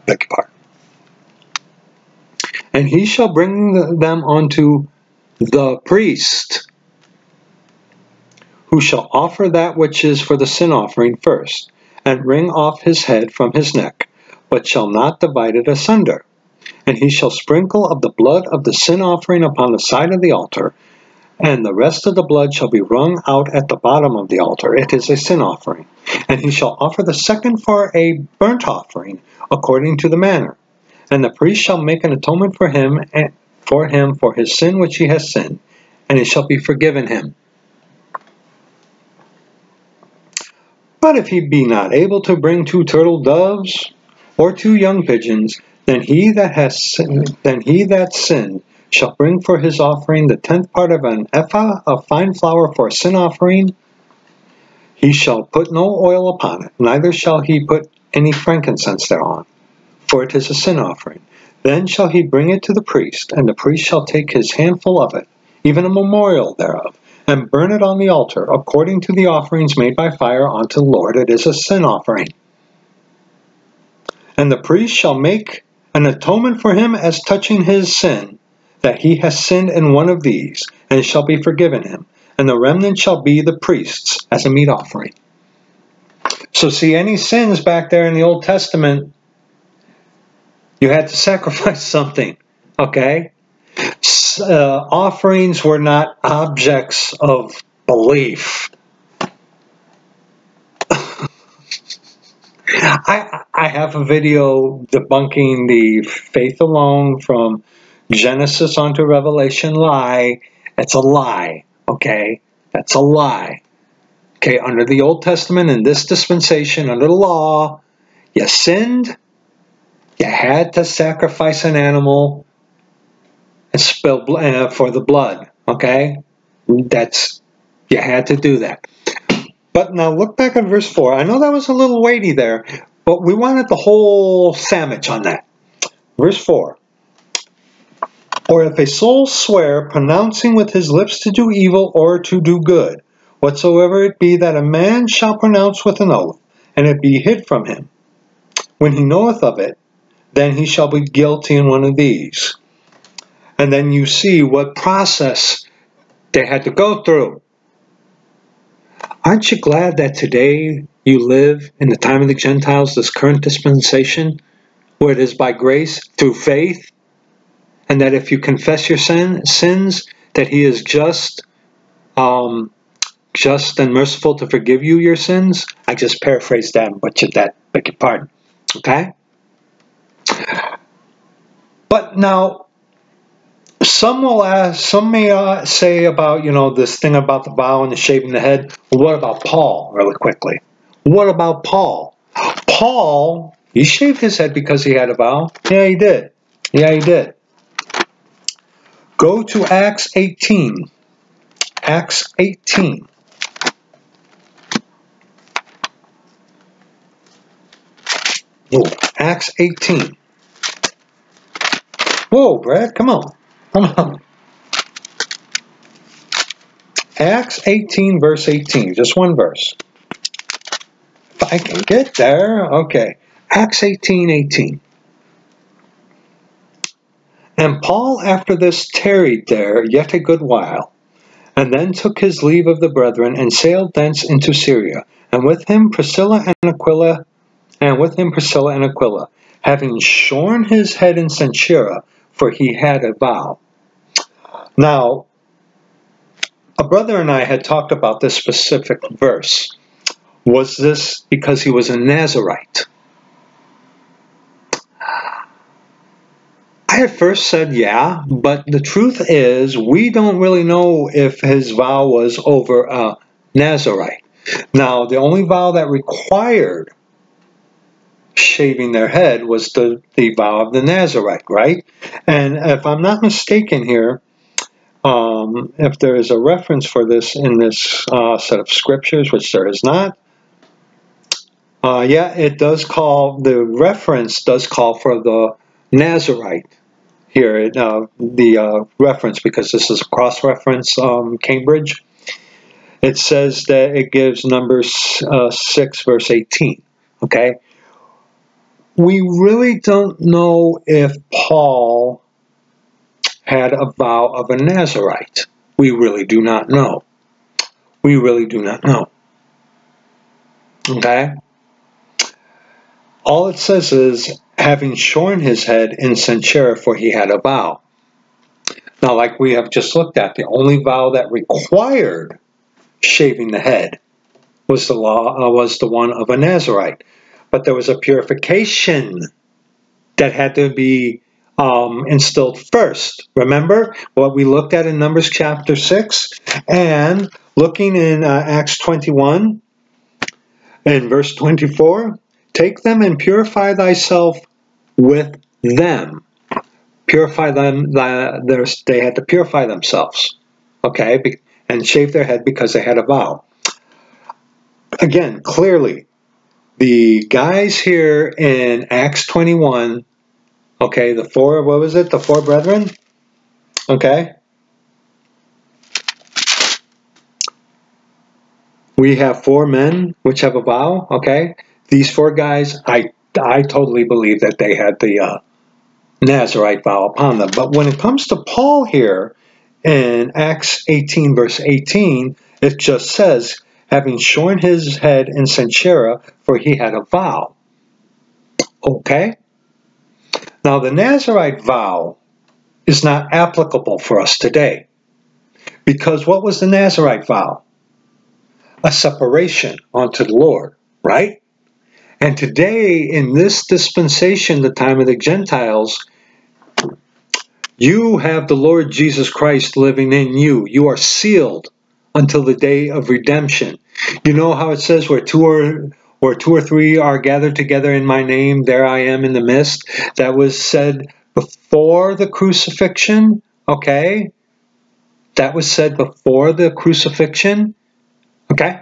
Beg your pardon. And he shall bring them unto the priest, who shall offer that which is for the sin offering first, and wring off his head from his neck, but shall not divide it asunder. And he shall sprinkle of the blood of the sin offering upon the side of the altar, And the rest of the blood shall be wrung out at the bottom of the altar. It is a sin offering. And he shall offer the second for a burnt offering, according to the manner. And the priest shall make an atonement for him, and for him for his sin which he has sinned, and it shall be forgiven him. But if he be not able to bring two turtle doves or two young pigeons, then he that has sinned, then he that sinned shall bring for his offering the tenth part of an ephah of fine flour for a sin offering. He shall put no oil upon it, neither shall he put any frankincense thereon, for it is a sin offering. Then shall he bring it to the priest, and the priest shall take his handful of it, even a memorial thereof, and burn it on the altar, according to the offerings made by fire unto the Lord. It is a sin offering. And the priest shall make an atonement for him as touching his sin, that he has sinned in one of these, and it shall be forgiven him. And the remnant shall be the priest's as a meat offering. So see, any sins back there in the Old Testament, you had to sacrifice something, okay? Uh, offerings were not objects of belief. I, I have a video debunking the faith alone from Genesis onto Revelation lie. It's a lie, okay? That's a lie. Okay, under the Old Testament, in this dispensation, under the law, you sinned, you had to sacrifice an animal and spill uh, for the blood, okay? That's, you had to do that. But now look back at verse four. I know that was a little weighty there, but we wanted the whole sandwich on that. Verse four. Or if a soul swear, pronouncing with his lips to do evil or to do good, whatsoever it be that a man shall pronounce with an oath, and it be hid from him, when he knoweth of it, then he shall be guilty in one of these. And then you see what process they had to go through. Aren't you glad that today you live in the time of the Gentiles, this current dispensation, where it is by grace through faith, and that if you confess your sin, sins, that he is just, um, just and merciful to forgive you your sins? I just paraphrased that and butchered that. Beg your pardon. Okay? But now, some will ask, some may uh, say about, you know, this thing about the vow and the shaving the head. What about Paul, really quickly? What about Paul? Paul, he shaved his head because he had a vow. Yeah, he did. Yeah, he did. Go to Acts eighteen. Acts eighteen. Ooh, Acts eighteen. Whoa, Brad, come on. Come on. Acts eighteen, verse eighteen. Just one verse. If I can get there. Okay. Acts eighteen, eighteen. And Paul after this tarried there yet a good while, and then took his leave of the brethren, and sailed thence into Syria, and with him Priscilla and Aquila, and with him Priscilla and Aquila, having shorn his head in Cenchrea, for he had a vow. Now, a brother and I had talked about this specific verse. Was this because he was a Nazarite? I at first said yeah, but the truth is we don't really know if his vow was over a Nazarite. Now, the only vow that required shaving their head was the, the vow of the Nazarite, right? And if I'm not mistaken here, um, if there is a reference for this in this uh, set of scriptures, which there is not, uh, yeah, it does call, the reference does call for the Nazarite here, uh, the uh, reference, because this is a cross-reference, um, Cambridge. It says that it gives Numbers uh, six, verse eighteen, okay? We really don't know if Paul had a vow of a Nazarite. We really do not know. We really do not know. Okay? All it says is, having shorn his head in Cenchrea, for he had a vow. Now, like we have just looked at, the only vow that required shaving the head was the law uh, was the one of a Nazarite. But there was a purification that had to be um, instilled first. Remember what we looked at in Numbers chapter six? And looking in uh, Acts twenty-one and verse twenty-four, take them and purify thyself with them. Purify them, they had to purify themselves, okay, and shave their head because they had a vow. Again, clearly, the guys here in Acts twenty-one, okay, the four, what was it, the four brethren, okay? We have four men which have a vow, okay? These four guys, I, I totally believe that they had the uh, Nazarite vow upon them. But when it comes to Paul here in Acts eighteen, verse eighteen, it just says, having shorn his head in Cenchrea, for he had a vow. Okay? Now, the Nazarite vow is not applicable for us today. Because what was the Nazarite vow? A separation unto the Lord, right? And today, in this dispensation, the time of the Gentiles, you have the Lord Jesus Christ living in you. You are sealed until the day of redemption. You know how it says, where two or, where two or three are gathered together in my name, there I am in the midst. That was said before the crucifixion, okay? That was said before the crucifixion, okay?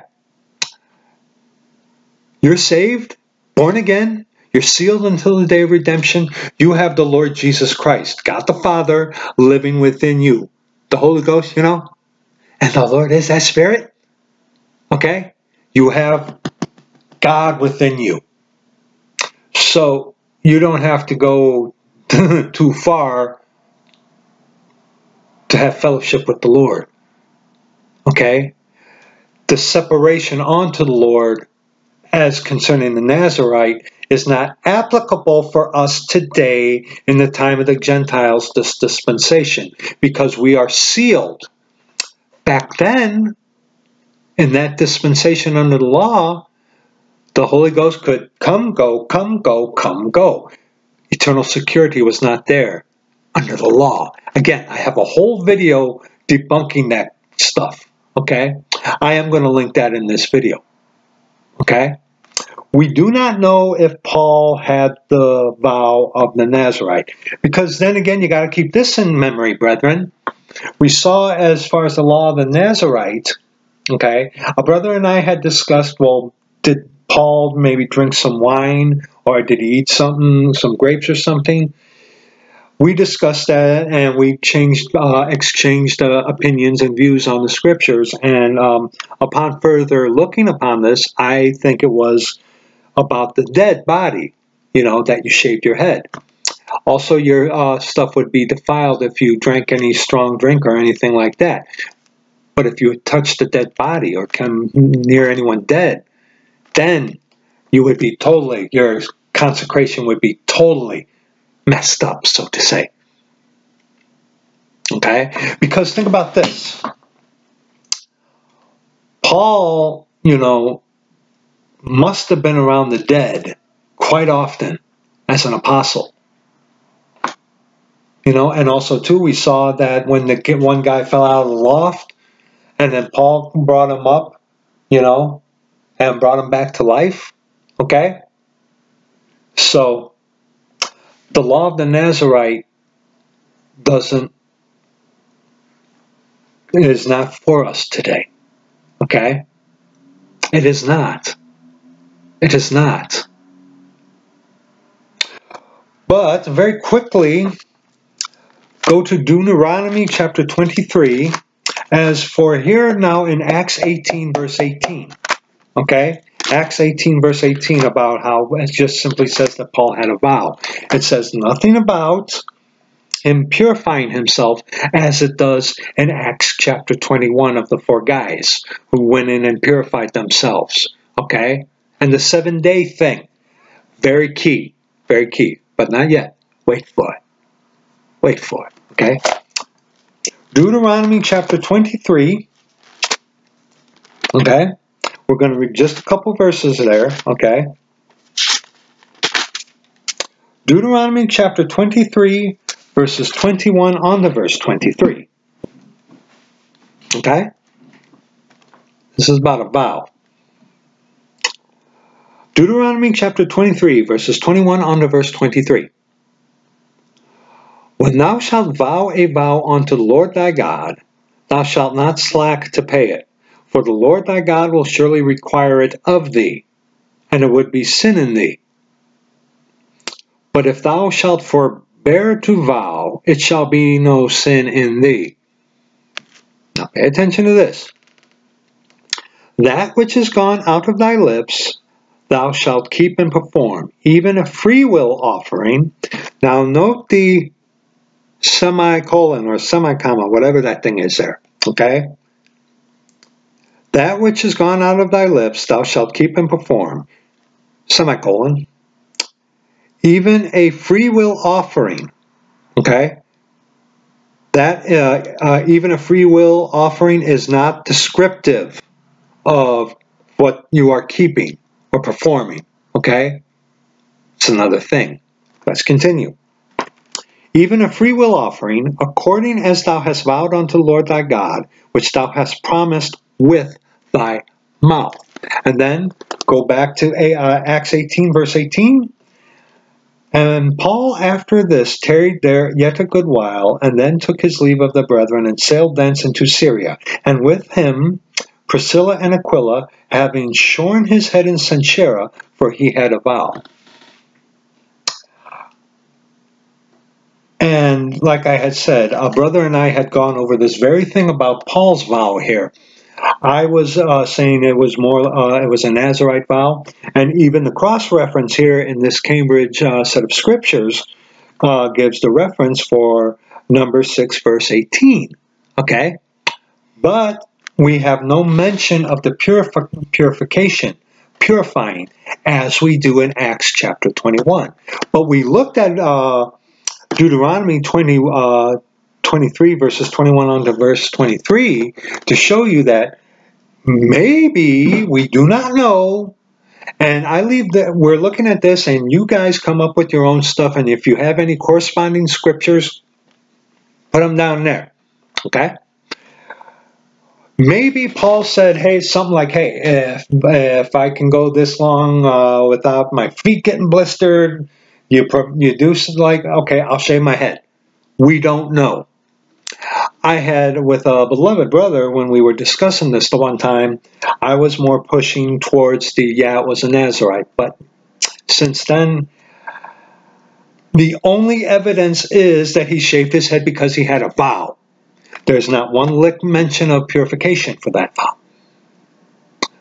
You're saved, born again, you're sealed until the day of redemption. You have the Lord Jesus Christ, God the Father, living within you. The Holy Ghost, you know, and the Lord is that Spirit. Okay? You have God within you. So you don't have to go too far to have fellowship with the Lord. Okay? The separation onto the Lord, as concerning the Nazarite, is not applicable for us today in the time of the Gentiles, this dispensation, because we are sealed. Back then, in that dispensation under the law, the Holy Ghost could come, go, come, go, come, go. Eternal security was not there under the law. Again, I have a whole video debunking that stuff, okay? I am going to link that in this video, okay? We do not know if Paul had the vow of the Nazarite, because then again, you got to keep this in memory, brethren. We saw, as far as the law of the Nazarite, okay, a brother and I had discussed, well, did Paul maybe drink some wine, or did he eat something, some grapes or something? We discussed that, and we changed, uh, exchanged uh, opinions and views on the scriptures, and um, upon further looking upon this, I think it was about the dead body, you know, that you shaved your head. Also, your uh, stuff would be defiled if you drank any strong drink or anything like that. But if you touched a dead body or come near anyone dead, then you would be totally, your consecration would be totally messed up, so to say. Okay? Because think about this. Paul, you know, must have been around the dead quite often as an apostle. You know, and also, too, we saw that when the one guy fell out of the loft, and then Paul brought him up, you know, and brought him back to life, okay? So, the law of the Nazarite doesn't, it is not for us today, okay? It is not. It is not. But, very quickly, go to Deuteronomy chapter twenty-three, as for here now in Acts eighteen, verse eighteen. Okay? Acts eighteen, verse eighteen, about how it just simply says that Paul had a vow. It says nothing about him purifying himself as it does in Acts chapter twenty-one of the four guys who went in and purified themselves. Okay? And the seven-day thing. Very key. Very key. But not yet. Wait for it. Wait for it, okay? Deuteronomy chapter twenty-three, okay? We're going to read just a couple verses there, okay? Deuteronomy chapter twenty-three, verses twenty-one on to verse twenty-three, okay? This is about a vow. Deuteronomy chapter twenty-three, verses twenty-one on to verse twenty-three. When thou shalt vow a vow unto the Lord thy God, thou shalt not slack to pay it, for the Lord thy God will surely require it of thee, and it would be sin in thee. But if thou shalt forbear to vow, it shall be no sin in thee. Now pay attention to this. That which is gone out of thy lips, thou shalt keep and perform, even a freewill offering. Now note the semicolon or semicolon, whatever that thing is there, okay? That which is gone out of thy lips, thou shalt keep and perform, semicolon, even a free will offering, okay? That uh, uh, even a free will offering is not descriptive of what you are keeping or performing, okay? It's another thing. Let's continue. Even a freewill offering, according as thou hast vowed unto the Lord thy God, which thou hast promised with thy mouth. And then go back to uh, Acts eighteen, verse eighteen. And Paul after this tarried there yet a good while, and then took his leave of the brethren, and sailed thence into Syria. And with him Priscilla and Aquila, having shorn his head in Cenchrea, for he had a vow. And like I had said, a brother and I had gone over this very thing about Paul's vow here. I was uh, saying it was more, uh, it was a Nazarite vow, and even the cross-reference here in this Cambridge uh, set of scriptures uh, gives the reference for Numbers six, verse eighteen, okay? But we have no mention of the purifi purification, purifying, as we do in Acts chapter twenty-one. But we looked at Uh, Deuteronomy twenty, uh, twenty-three, verses twenty-one on to verse twenty-three, to show you that maybe we do not know, and I leave that we're looking at this, and you guys come up with your own stuff, and if you have any corresponding scriptures, put them down there, okay? Maybe Paul said, hey, something like, hey, if, if I can go this long uh, without my feet getting blistered, You, you do like, okay, I'll shave my head. We don't know. I had, with a beloved brother, when we were discussing this the one time, I was more pushing towards the, yeah, it was a Nazarite. But since then, the only evidence is that he shaved his head because he had a vow. There's not one lick mention of purification for that vow.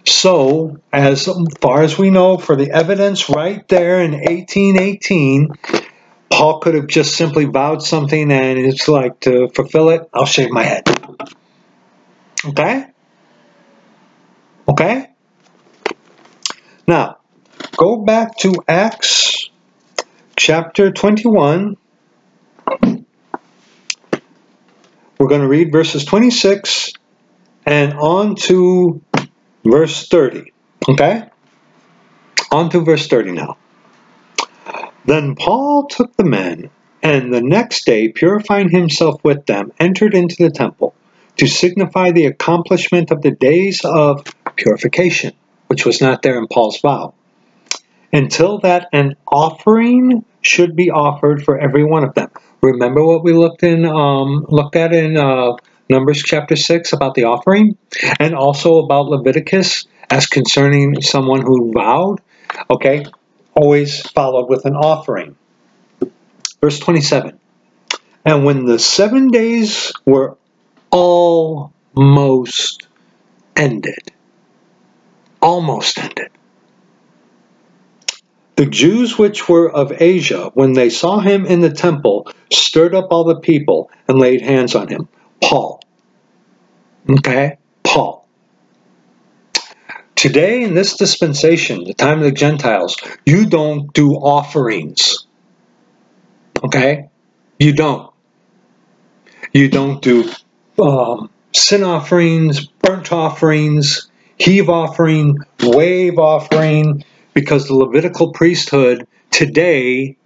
So, as far as we know, for the evidence right there in eighteen eighteen, Paul could have just simply vowed something, and it's like, to fulfill it, I'll shave my head. Okay? Okay? Now, go back to Acts chapter twenty-one. We're going to read verses twenty-six and on to verse thirty, okay? On to verse thirty now. Then Paul took the men, and the next day, purifying himself with them, entered into the temple to signify the accomplishment of the days of purification, which was not there in Paul's vow, until that an offering should be offered for every one of them. Remember what we looked in, um, looked at in uh, Numbers chapter six about the offering, and also about Leviticus as concerning someone who vowed, okay, always followed with an offering. Verse twenty-seven, and when the seven days were almost ended, almost ended, the Jews which were of Asia, when they saw him in the temple, stirred up all the people and laid hands on him. Paul. Okay? Paul. Today, in this dispensation, the time of the Gentiles, you don't do offerings. Okay? You don't. You don't do um, sin offerings, burnt offerings, heave offering, wave offering, because the Levitical priesthood today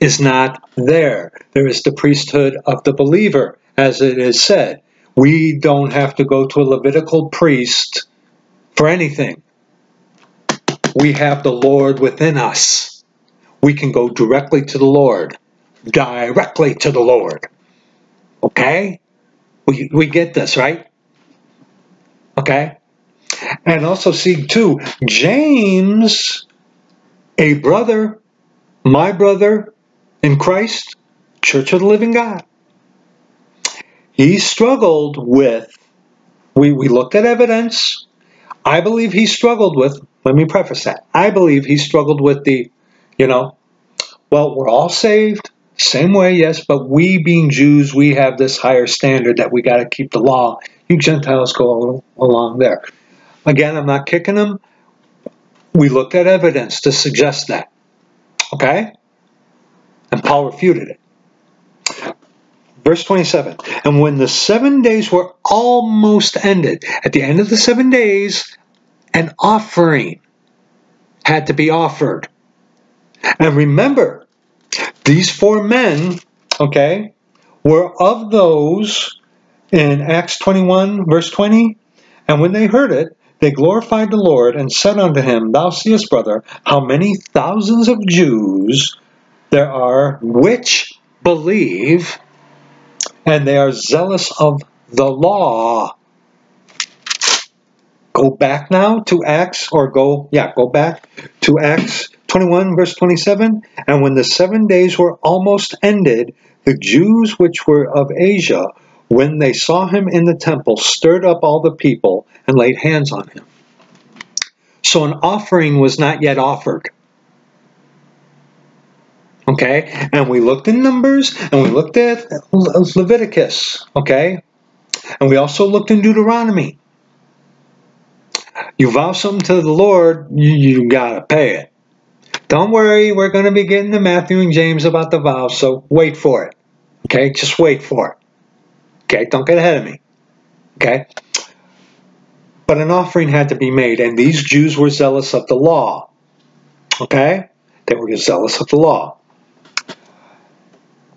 is not there. There is the priesthood of the believer, as it is said. We don't have to go to a Levitical priest for anything. We have the Lord within us. We can go directly to the Lord. Directly to the Lord. Okay? We, we get this, right? Okay? And also see, too, James, a brother, my brother in Christ, Church of the Living God. He struggled with, we, we looked at evidence. I believe he struggled with, let me preface that. I believe he struggled with the, you know, well, we're all saved. Same way, yes, but we being Jews, we have this higher standard that we got to keep the law. You Gentiles go along there. Again, I'm not kicking them. We looked at evidence to suggest that. Okay? And Paul refuted it. Verse twenty-seven, and when the seven days were almost ended, at the end of the seven days, an offering had to be offered. And remember, these four men, okay, were of those in Acts twenty-one, verse twenty. And when they heard it, they glorified the Lord and said unto him, Thou seest, brother, how many thousands of Jews there are which believe, and they are zealous of the law. Go back now to Acts, or go, yeah, go back to Acts twenty-one, verse twenty-seven, and when the seven days were almost ended, the Jews which were of Asia, when they saw him in the temple, stirred up all the people and laid hands on him. So an offering was not yet offered. Okay? And we looked in Numbers, and we looked at Leviticus. Okay? And we also looked in Deuteronomy. You vow something to the Lord, you, you gotta pay it. Don't worry, we're going to be getting to Matthew and James about the vow, so wait for it. Okay, just wait for it. Okay, don't get ahead of me. Okay, but an offering had to be made, and these Jews were zealous of the law. Okay, they were zealous of the law.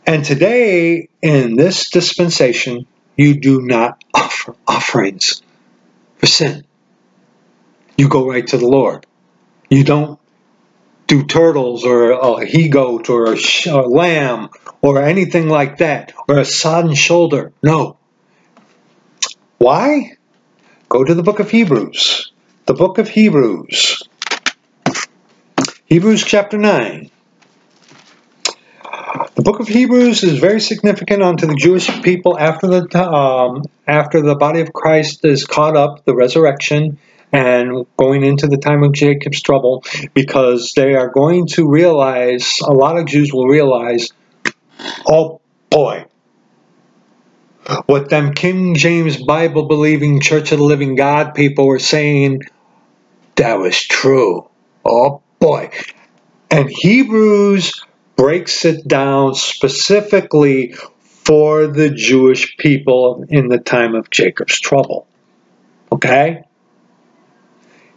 And today, in this dispensation, you do not offer offerings for sin. You go right to the Lord. You don't do turtles or a he-goat or a, sh a lamb or anything like that, or a sodden shoulder. No. Why? Go to the book of Hebrews. The book of Hebrews. Hebrews chapter nine. The book of Hebrews is very significant unto the Jewish people after the, um, after the body of Christ is caught up, the resurrection, and going into the time of Jacob's trouble, because they are going to realize, a lot of Jews will realize, oh boy, what them King James Bible-believing Church of the Living God people were saying, that was true. Oh boy. And Hebrews breaks it down specifically for the Jewish people in the time of Jacob's trouble. Okay?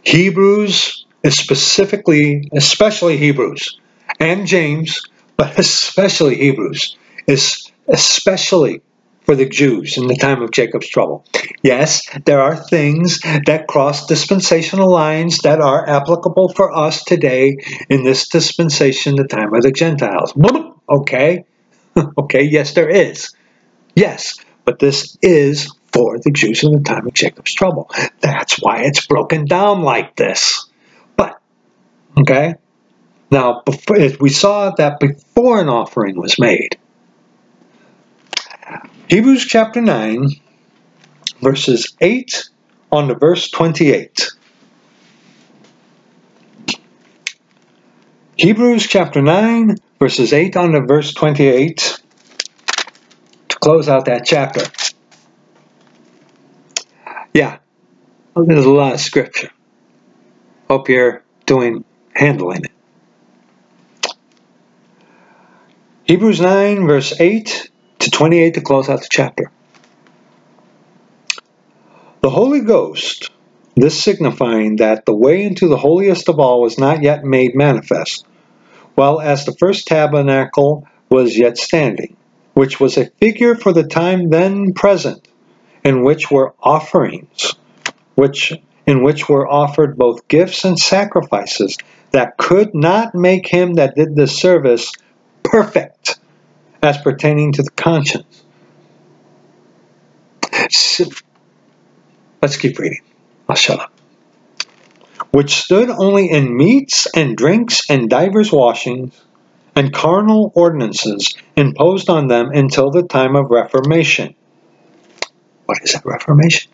Hebrews is specifically, especially Hebrews, and James, but especially Hebrews, is especially for the Jews in the time of Jacob's trouble. Yes, there are things that cross dispensational lines that are applicable for us today in this dispensation, the time of the Gentiles. Okay? Okay, yes, there is. Yes, but this is for the Jews in the time of Jacob's trouble. That's why it's broken down like this. But, okay? Now, before, we saw that before an offering was made. Hebrews chapter nine, verses eight on to verse twenty-eight. Hebrews chapter nine, verses eight on to verse twenty-eight. To close out that chapter. Yeah, there's a lot of scripture. Hope you're doing, handling it. Hebrews nine, verse eight to twenty-eight to close out the chapter. Holy Ghost, this signifying that the way into the holiest of all was not yet made manifest, while as the first tabernacle was yet standing, which was a figure for the time then present, in which were offerings, which in which were offered both gifts and sacrifices, that could not make him that did the service perfect, as pertaining to the conscience. So, let's keep reading. I'll shut up. Which stood only in meats and drinks and divers washings, and carnal ordinances imposed on them until the time of Reformation. What is that Reformation?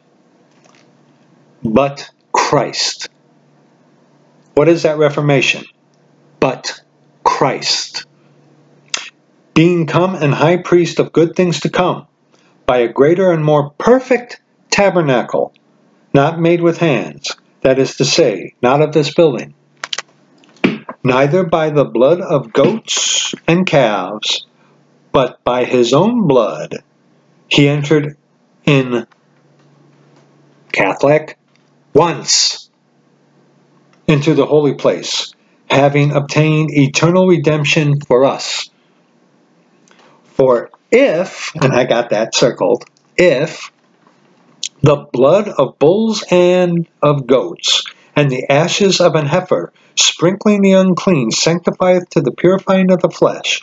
But Christ. What is that Reformation? But Christ. Being come and high priest of good things to come, by a greater and more perfect tabernacle, not made with hands, that is to say, not of this building, neither by the blood of goats and calves, but by his own blood, he entered in Catholic once into the holy place, having obtained eternal redemption for us. For if, and I got that circled, if the blood of bulls and of goats and the ashes of an heifer, sprinkling the unclean, sanctifieth to the purifying of the flesh,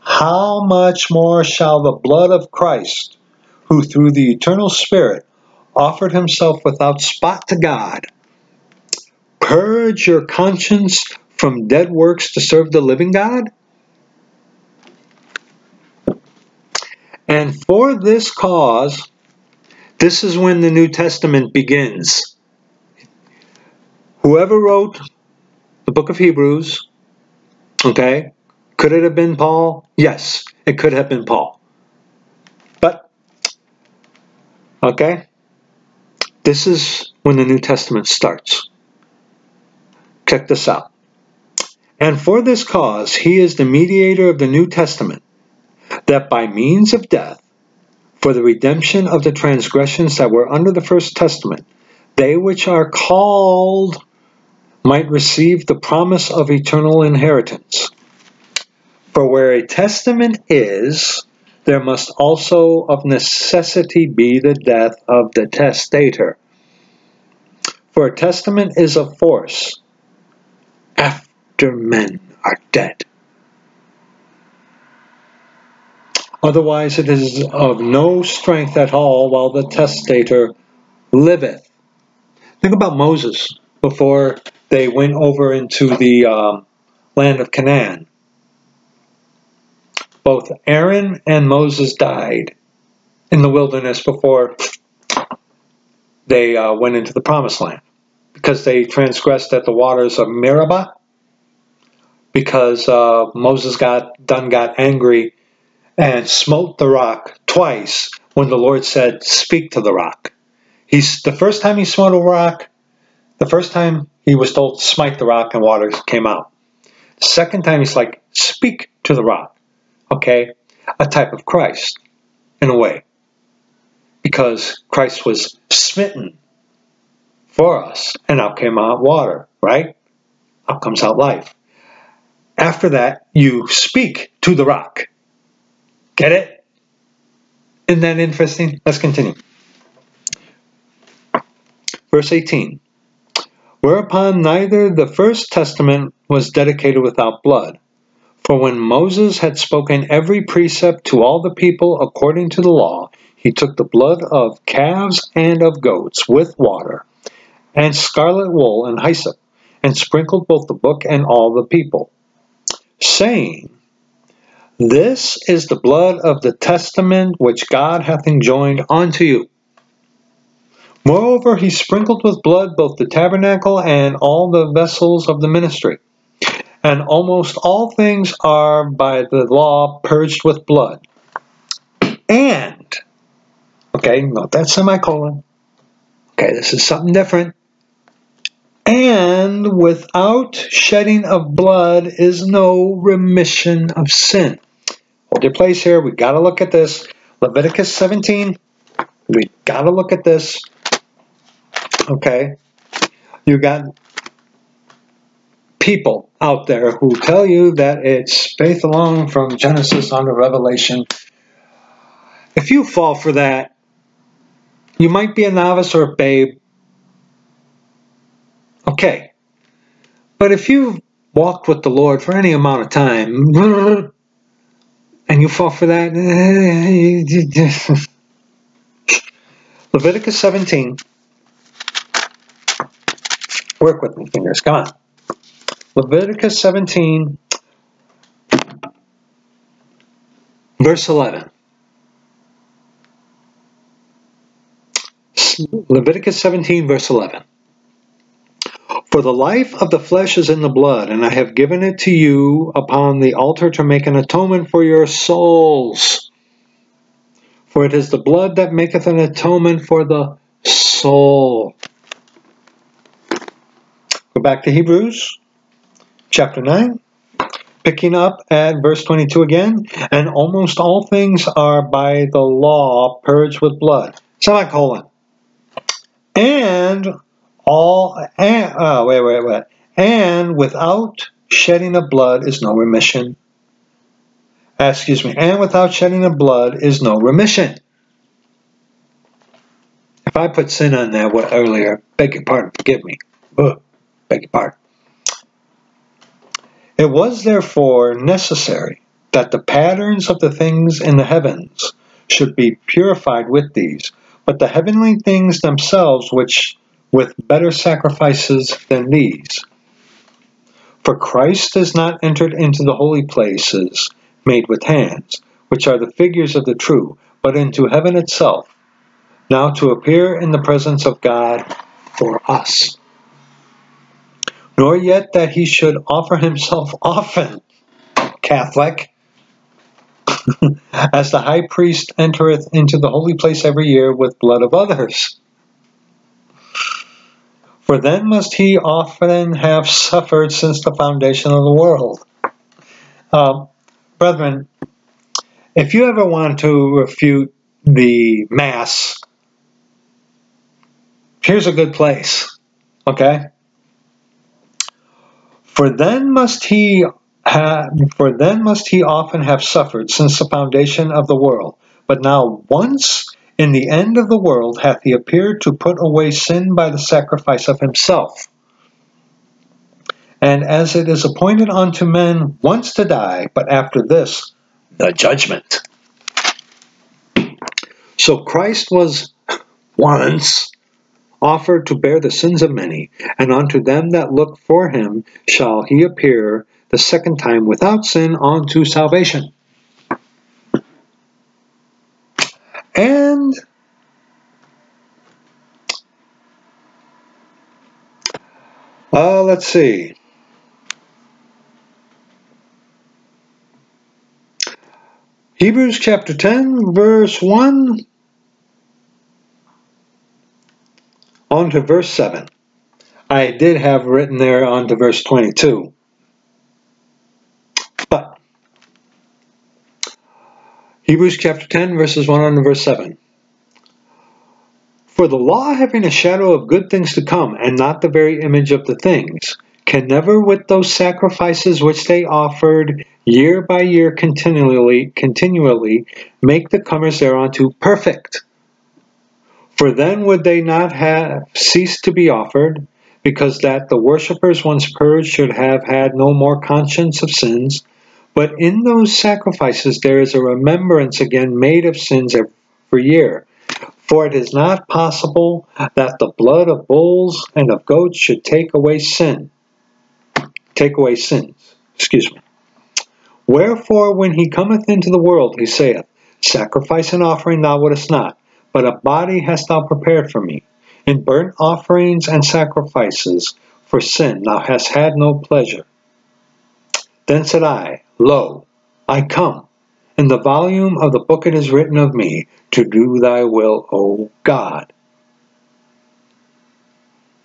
how much more shall the blood of Christ, who through the eternal Spirit offered himself without spot to God, purge your conscience from dead works to serve the living God? And for this cause, this is when the New Testament begins. Whoever wrote the book of Hebrews, okay, could it have been Paul? Yes, it could have been Paul. But, okay, this is when the New Testament starts. Check this out. And for this cause, he is the mediator of the New Testament, that by means of death, for the redemption of the transgressions that were under the first testament, they which are called might receive the promise of eternal inheritance. For where a testament is, there must also of necessity be the death of the testator. For a testament is of force, after men are dead. Otherwise it is of no strength at all while the testator liveth. Think about Moses before they went over into the uh, land of Canaan. Both Aaron and Moses died in the wilderness before they uh, went into the promised land, because they transgressed at the waters of Meribah, because uh, Moses got done got angry and smote the rock twice when the Lord said, speak to the rock. He's, the first time he smote a rock, the first time he was told, smite the rock and water came out. The second time he's like, speak to the rock. Okay, a type of Christ in a way, because Christ was smitten for us and out came out water, right? Out comes out life. After that, you speak to the rock. Get it? Isn't that interesting? Let's continue. Verse eighteen. Whereupon neither the first testament was dedicated without blood. For when Moses had spoken every precept to all the people according to the law, he took the blood of calves and of goats with water, and scarlet wool and hyssop, and sprinkled both the book and all the people, saying, this is the blood of the testament which God hath enjoined unto you. Moreover, he sprinkled with blood both the tabernacle and all the vessels of the ministry. And almost all things are by the law purged with blood. And, okay, note that semicolon. Okay, this is something different. And without shedding of blood is no remission of sin. Hold your place here. We've got to look at this. Leviticus seventeen. We've got to look at this. Okay? You got people out there who tell you that it's faith alone from Genesis on to Revelation. If you fall for that, you might be a novice or a babe. Okay. But if you've walked with the Lord for any amount of time, and you fall for that, Leviticus seventeen, work with me, fingers, come on. Leviticus seventeen, verse eleven. Leviticus seventeen, verse eleven. For the life of the flesh is in the blood, and I have given it to you upon the altar to make an atonement for your souls. For it is the blood that maketh an atonement for the soul. Go back to Hebrews chapter nine, picking up at verse twenty-two again. And almost all things are by the law purged with blood. Semicolon. And all, and, oh, wait, wait, wait. And without shedding of blood is no remission. Excuse me. And without shedding of blood is no remission. If I put sin on that what earlier, beg your pardon, forgive me. Ugh, beg your pardon. It was therefore necessary that the patterns of the things in the heavens should be purified with these, but the heavenly things themselves which with better sacrifices than these. For Christ has not entered into the holy places made with hands, which are the figures of the true, but into heaven itself, now to appear in the presence of God for us. Nor yet that he should offer himself often, Catholic, as the high priest entereth into the holy place every year with blood of others. For then must he often have suffered since the foundation of the world. Uh, brethren, if you ever want to refute the Mass, here's a good place, okay? For then must he have, for then must he often have suffered since the foundation of the world. But now once in the end of the world hath he appeared to put away sin by the sacrifice of himself. And as it is appointed unto men once to die, but after this, the judgment. So Christ was once offered to bear the sins of many, and unto them that look for him shall he appear the second time without sin unto salvation. And uh, let's see. Hebrews chapter ten, verse one, on to verse seven. I did have written there on to verse twenty-two. Hebrews chapter ten, verses one on to verse seven. For the law, having a shadow of good things to come, and not the very image of the things, can never with those sacrifices which they offered year by year continually, continually make the comers thereunto perfect. For then would they not have ceased to be offered, because that the worshippers once purged should have had no more conscience of sins, but in those sacrifices there is a remembrance again made of sins every year. For it is not possible that the blood of bulls and of goats should take away sin. Take away sins. Excuse me. Wherefore, when he cometh into the world, he saith, Sacrifice and offering thou wouldest not, but a body hast thou prepared for me. In burnt offerings and sacrifices for sin thou hast had no pleasure. Then said I, Lo, I come. In the volume of the book it is written of me, to do thy will, O God.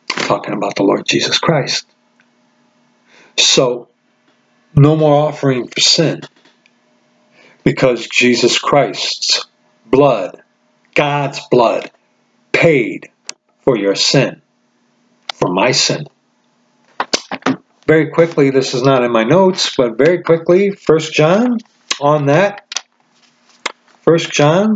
Talking about the Lord Jesus Christ. So, no more offering for sin. Because Jesus Christ's blood, God's blood, paid for your sin. from my sin. Very quickly, this is not in my notes, but very quickly, First John, on that, First John,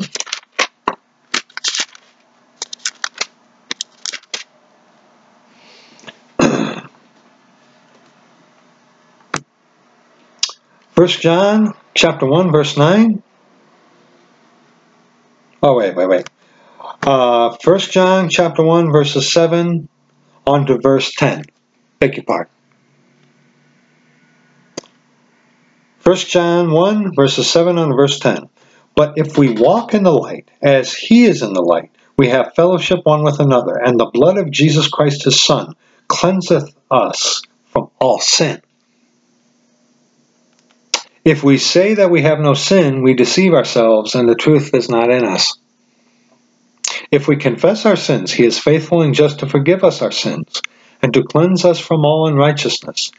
First John, chapter one, verse nine. Oh, wait, wait, wait. Uh, First John, chapter one, verses seven, on to verse ten. Beg your pardon. First John one, verses seven on verse ten. But if we walk in the light, as he is in the light, we have fellowship one with another, and the blood of Jesus Christ his Son cleanseth us from all sin. If we say that we have no sin, we deceive ourselves, and the truth is not in us. If we confess our sins, he is faithful and just to forgive us our sins, and to cleanse us from all unrighteousness.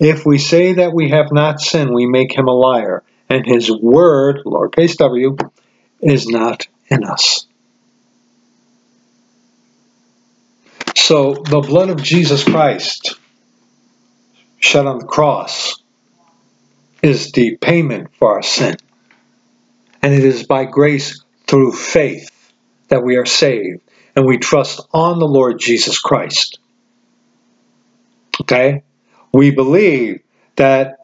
If we say that we have not sinned, we make him a liar, and his word, lowercase w, is not in us. So the blood of Jesus Christ shed on the cross is the payment for our sin. And it is by grace through faith that we are saved, and we trust on the Lord Jesus Christ. Okay? We believe that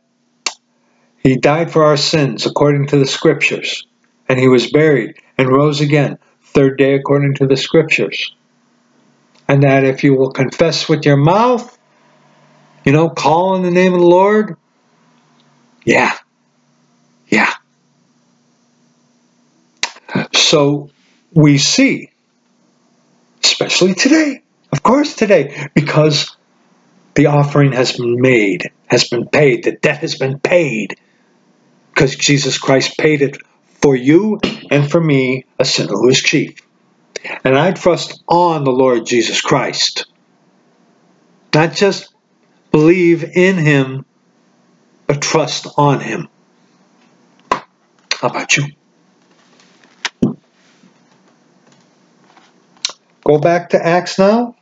he died for our sins according to the Scriptures, and he was buried and rose again, third day according to the Scriptures. And that if you will confess with your mouth, you know, call on the name of the Lord, Yeah, yeah. So we see, especially today, of course today, because the offering has been made, has been paid, the debt has been paid, because Jesus Christ paid it for you and for me, a sinner who is chief. And I trust on the Lord Jesus Christ, not just believe in him, but trust on him. How about you? Go back to Acts now.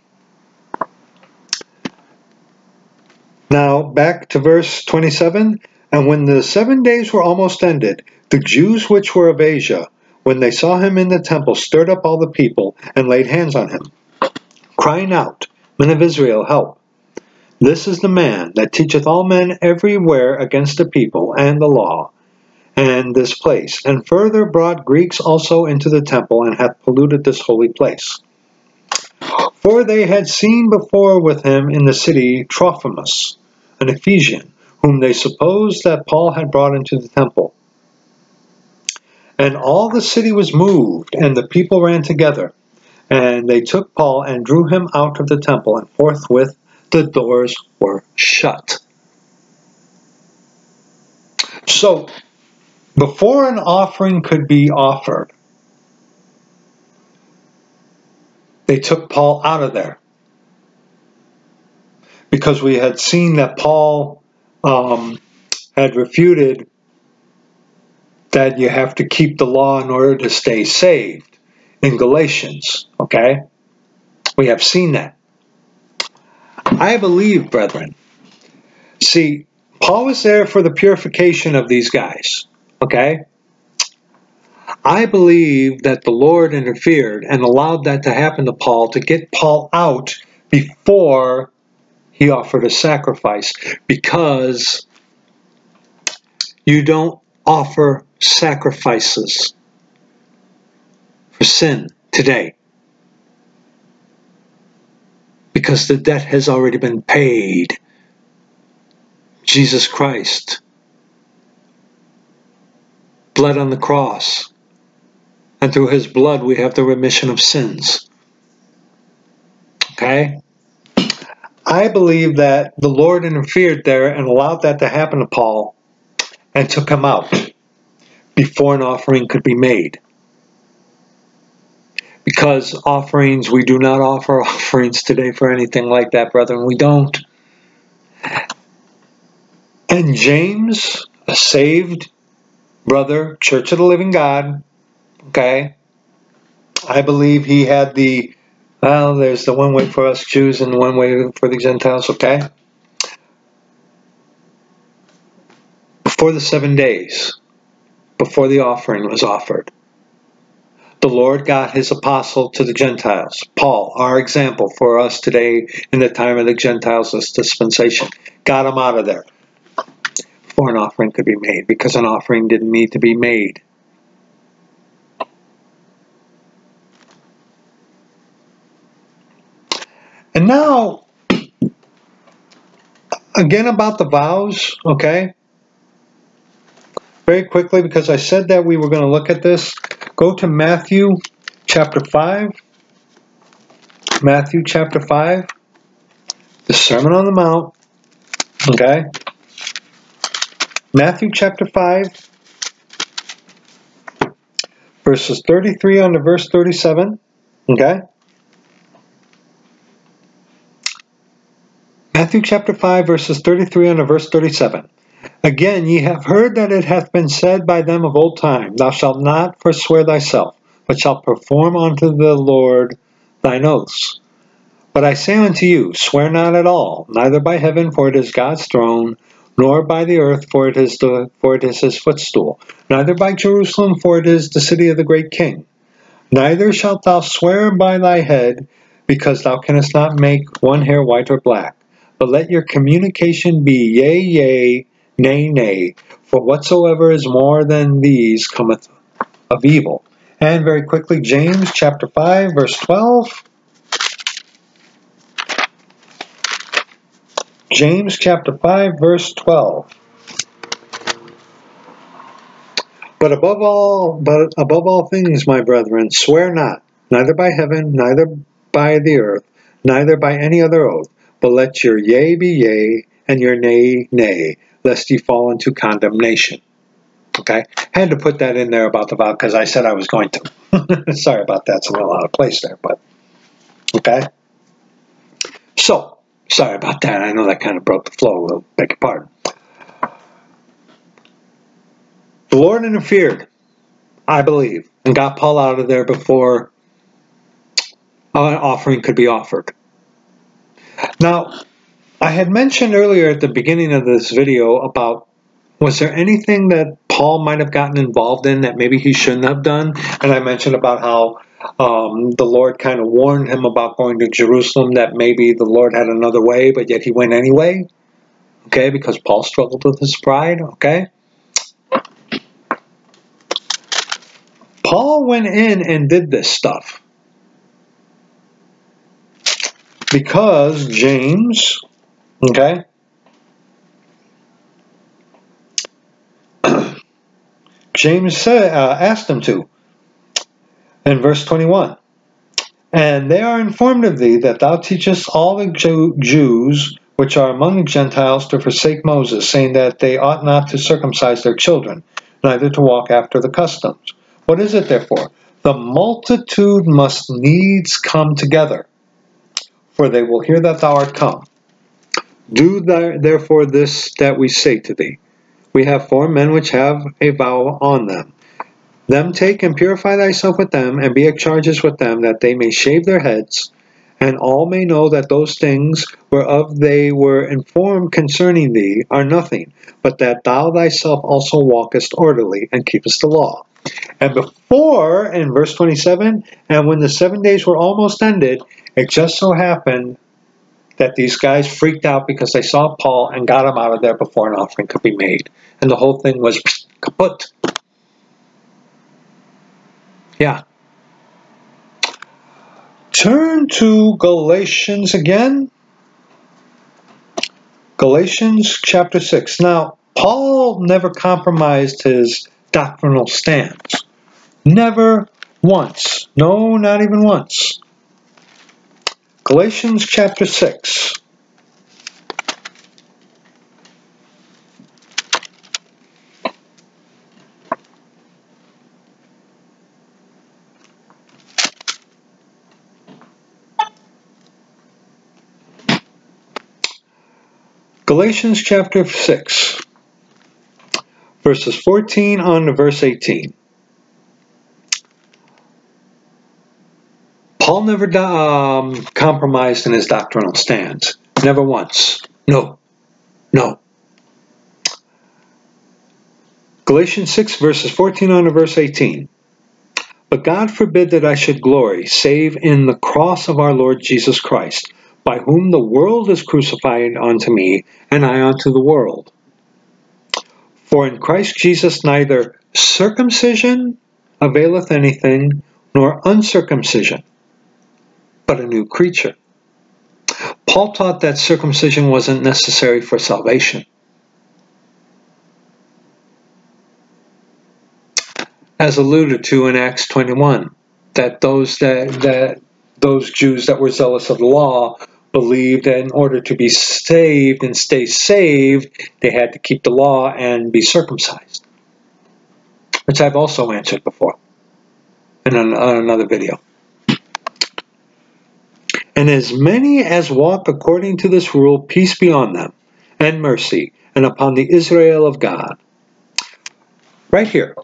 Now back to verse twenty-seven. And when the seven days were almost ended, the Jews which were of Asia, when they saw him in the temple, stirred up all the people and laid hands on him, crying out, Men of Israel, help. This is the man that teacheth all men everywhere against the people and the law, and this place, and further brought Greeks also into the temple, and hath polluted this holy place. For they had seen before with him in the city Trophimus, an Ephesian, whom they supposed that Paul had brought into the temple. And all the city was moved, and the people ran together, and they took Paul and drew him out of the temple, and forthwith the doors were shut. So, before an offering could be offered, they took Paul out of there. Because we had seen that Paul um, had refuted that you have to keep the law in order to stay saved in Galatians. Okay? We have seen that. I believe, brethren, see, Paul was there for the purification of these guys, okay? I believe that the Lord interfered and allowed that to happen to Paul to get Paul out before he offered a sacrifice, because you don't offer sacrifices for sin today. Because the debt has already been paid. Jesus Christ. Blood on the cross. And through his blood we have the remission of sins. Okay? I believe that the Lord interfered there and allowed that to happen to Paul and took him out before an offering could be made. Because offerings, we do not offer offerings today for anything like that, brethren. We don't. And James, a saved brother, Church of the Living God, okay, I believe he had the Well, there's the one way for us Jews and one way for the Gentiles, okay? Before the seven days, before the offering was offered, the Lord got his apostle to the Gentiles. Paul, our example for us today in the time of the Gentiles' dispensation, got him out of there before an offering could be made, because an offering didn't need to be made. And now, again about the vows, okay? Very quickly, because I said that we were going to look at this. Go to Matthew chapter five. Matthew chapter five. The Sermon on the Mount. Okay? Matthew chapter five. Verses thirty-three on to verse thirty-seven. Okay? Matthew chapter five, verses thirty-three on to verse thirty-seven. Again, ye have heard that it hath been said by them of old time, Thou shalt not forswear thyself, but shalt perform unto the Lord thine oaths. But I say unto you, swear not at all, neither by heaven, for it is God's throne, nor by the earth, for it is the, for it is his footstool, neither by Jerusalem, for it is the city of the great king. Neither shalt thou swear by thy head, because thou canst not make one hair white or black. But let your communication be yea, yea, nay, nay, for whatsoever is more than these cometh of evil. And very quickly, James chapter five, verse twelve. James chapter five, verse twelve. But above all, but above all things, my brethren, swear not, neither by heaven, neither by the earth, neither by any other oath, but let your yea be yea, and your nay, nay, lest ye fall into condemnation. Okay? I had to put that in there about the vow because I said I was going to. Sorry about that. It's a little out of place there, but okay? So, sorry about that. I know that kind of broke the flow a little. Beg your pardon. The Lord interfered, I believe, and got Paul out of there before an offering could be offered. Now, I had mentioned earlier at the beginning of this video about, was there anything that Paul might have gotten involved in that maybe he shouldn't have done? And I mentioned about how um, the Lord kind of warned him about going to Jerusalem, that maybe the Lord had another way, but yet he went anyway. Okay, because Paul struggled with his pride. Okay. Paul went in and did this stuff. Because James... Okay? James said, uh, asked him to, in verse twenty-one, And they are informed of thee that thou teachest all the Jew Jews which are among Gentiles to forsake Moses, saying that they ought not to circumcise their children, neither to walk after the customs. What is it, therefore? The multitude must needs come together, for they will hear that thou art come. Do th therefore this that we say to thee. We have four men which have a vow on them. Them take and purify thyself with them, and be at charges with them, that they may shave their heads, and all may know that those things whereof they were informed concerning thee are nothing, but that thou thyself also walkest orderly, and keepest the law. And before, in verse twenty-seven, and when the seven days were almost ended, it just so happened that these guys freaked out because they saw Paul and got him out of there before an offering could be made. And the whole thing was kaput. Yeah. Turn to Galatians again. Galatians chapter six. Now, Paul never compromised his doctrinal stance. Never once. No, not even once. Galatians chapter six. Galatians chapter six, verses fourteen on to verse eighteen. Paul never um, compromised in his doctrinal stance. Never once. No. No. Galatians six, verses fourteen on to verse eighteen. But God forbid that I should glory, save in the cross of our Lord Jesus Christ, by whom the world is crucified unto me, and I unto the world. For in Christ Jesus neither circumcision availeth anything, nor uncircumcision, but a new creature. Paul taught that circumcision wasn't necessary for salvation. As alluded to in Acts twenty-one, that those that that those Jews that were zealous of the law believed that in order to be saved and stay saved, they had to keep the law and be circumcised, which I've also answered before in an, on another video. And as many as walk according to this rule, peace be on them, and mercy, and upon the Israel of God. Right here.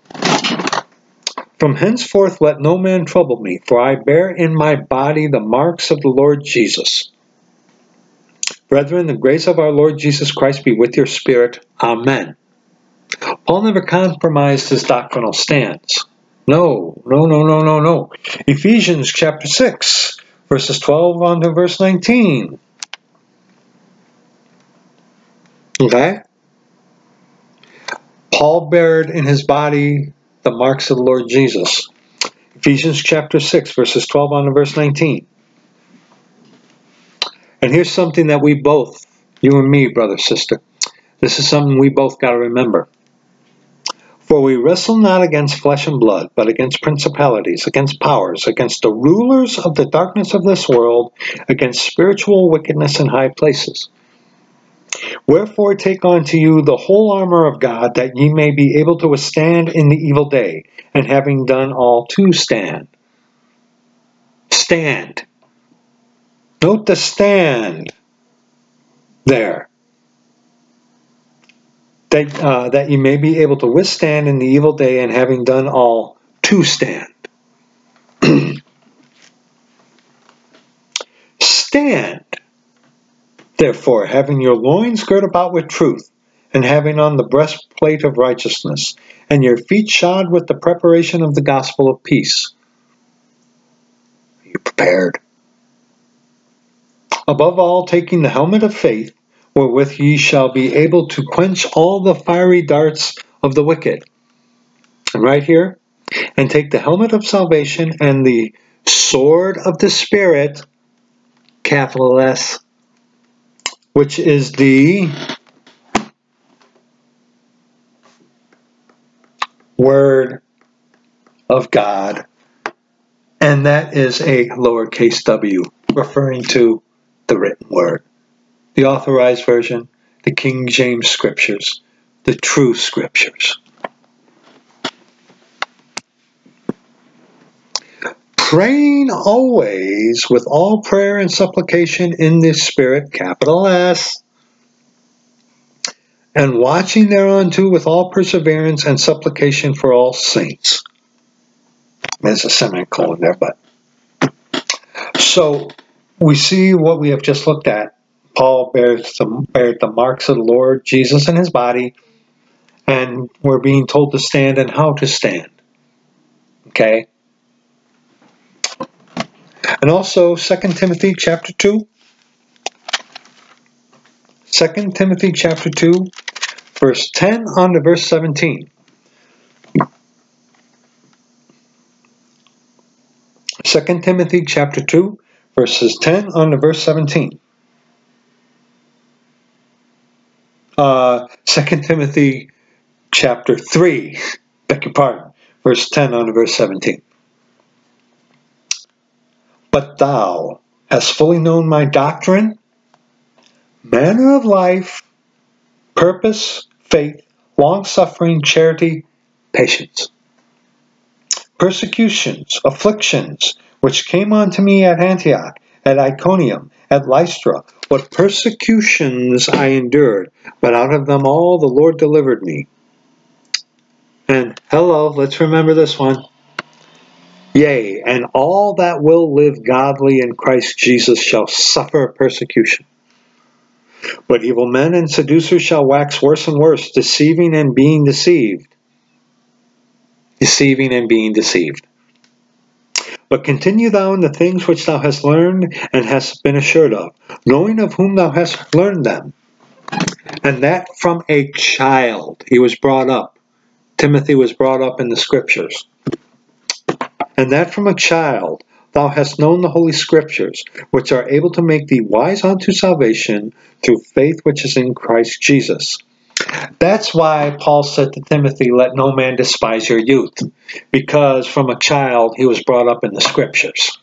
From henceforth let no man trouble me, for I bear in my body the marks of the Lord Jesus. Brethren, the grace of our Lord Jesus Christ be with your spirit. Amen. Paul never compromised his doctrinal stance. No, no, no, no, no, no. Ephesians chapter six, verses twelve on to verse nineteen. Okay? Paul bared in his body the marks of the Lord Jesus. Ephesians chapter six, verses twelve on to verse nineteen. And here's something that we both, you and me, brother, sister, this is something we both got to remember. For we wrestle not against flesh and blood, but against principalities, against powers, against the rulers of the darkness of this world, against spiritual wickedness in high places. Wherefore take unto you the whole armor of God, that ye may be able to withstand in the evil day, and having done all to stand. Stand. Note the stand there. That, uh, that ye may be able to withstand in the evil day, and having done all to stand. Stand. Therefore, having your loins girt about with truth, and having on the breastplate of righteousness, and your feet shod with the preparation of the gospel of peace. Are you prepared? Above all, taking the helmet of faith, wherewith ye shall be able to quench all the fiery darts of the wicked. And right here, and take the helmet of salvation and the sword of the Spirit, capital S, which is the Word of God. And that is a lowercase w, referring to the written word, the authorized version, the King James scriptures, the true scriptures. Praying always with all prayer and supplication in the Spirit, capital S, and watching thereunto with all perseverance and supplication for all saints. There's a semicolon there, but. So we see what we have just looked at. Paul bears the, bears the marks of the Lord Jesus in his body, and we're being told to stand and how to stand. Okay? And also Second Timothy chapter two. Second Timothy chapter two, verse ten on to verse seventeen. Second Timothy chapter two, verses ten on to verse seventeen. Uh, Second Timothy chapter three, beg your pardon, verse ten on to verse seventeen. But thou hast fully known my doctrine, manner of life, purpose, faith, long-suffering, charity, patience, persecutions, afflictions, which came unto me at Antioch, at Iconium, at Lystra, what persecutions I endured, but out of them all the Lord delivered me. And hello, let's remember this one. Yea, and all that will live godly in Christ Jesus shall suffer persecution. But evil men and seducers shall wax worse and worse, deceiving and being deceived. Deceiving and being deceived. But continue thou in the things which thou hast learned and hast been assured of, knowing of whom thou hast learned them. And that from a child he was brought up. Timothy was brought up in the Scriptures. And that from a child thou hast known the Holy Scriptures, which are able to make thee wise unto salvation through faith which is in Christ Jesus. That's why Paul said to Timothy, let no man despise your youth, because from a child he was brought up in the Scriptures.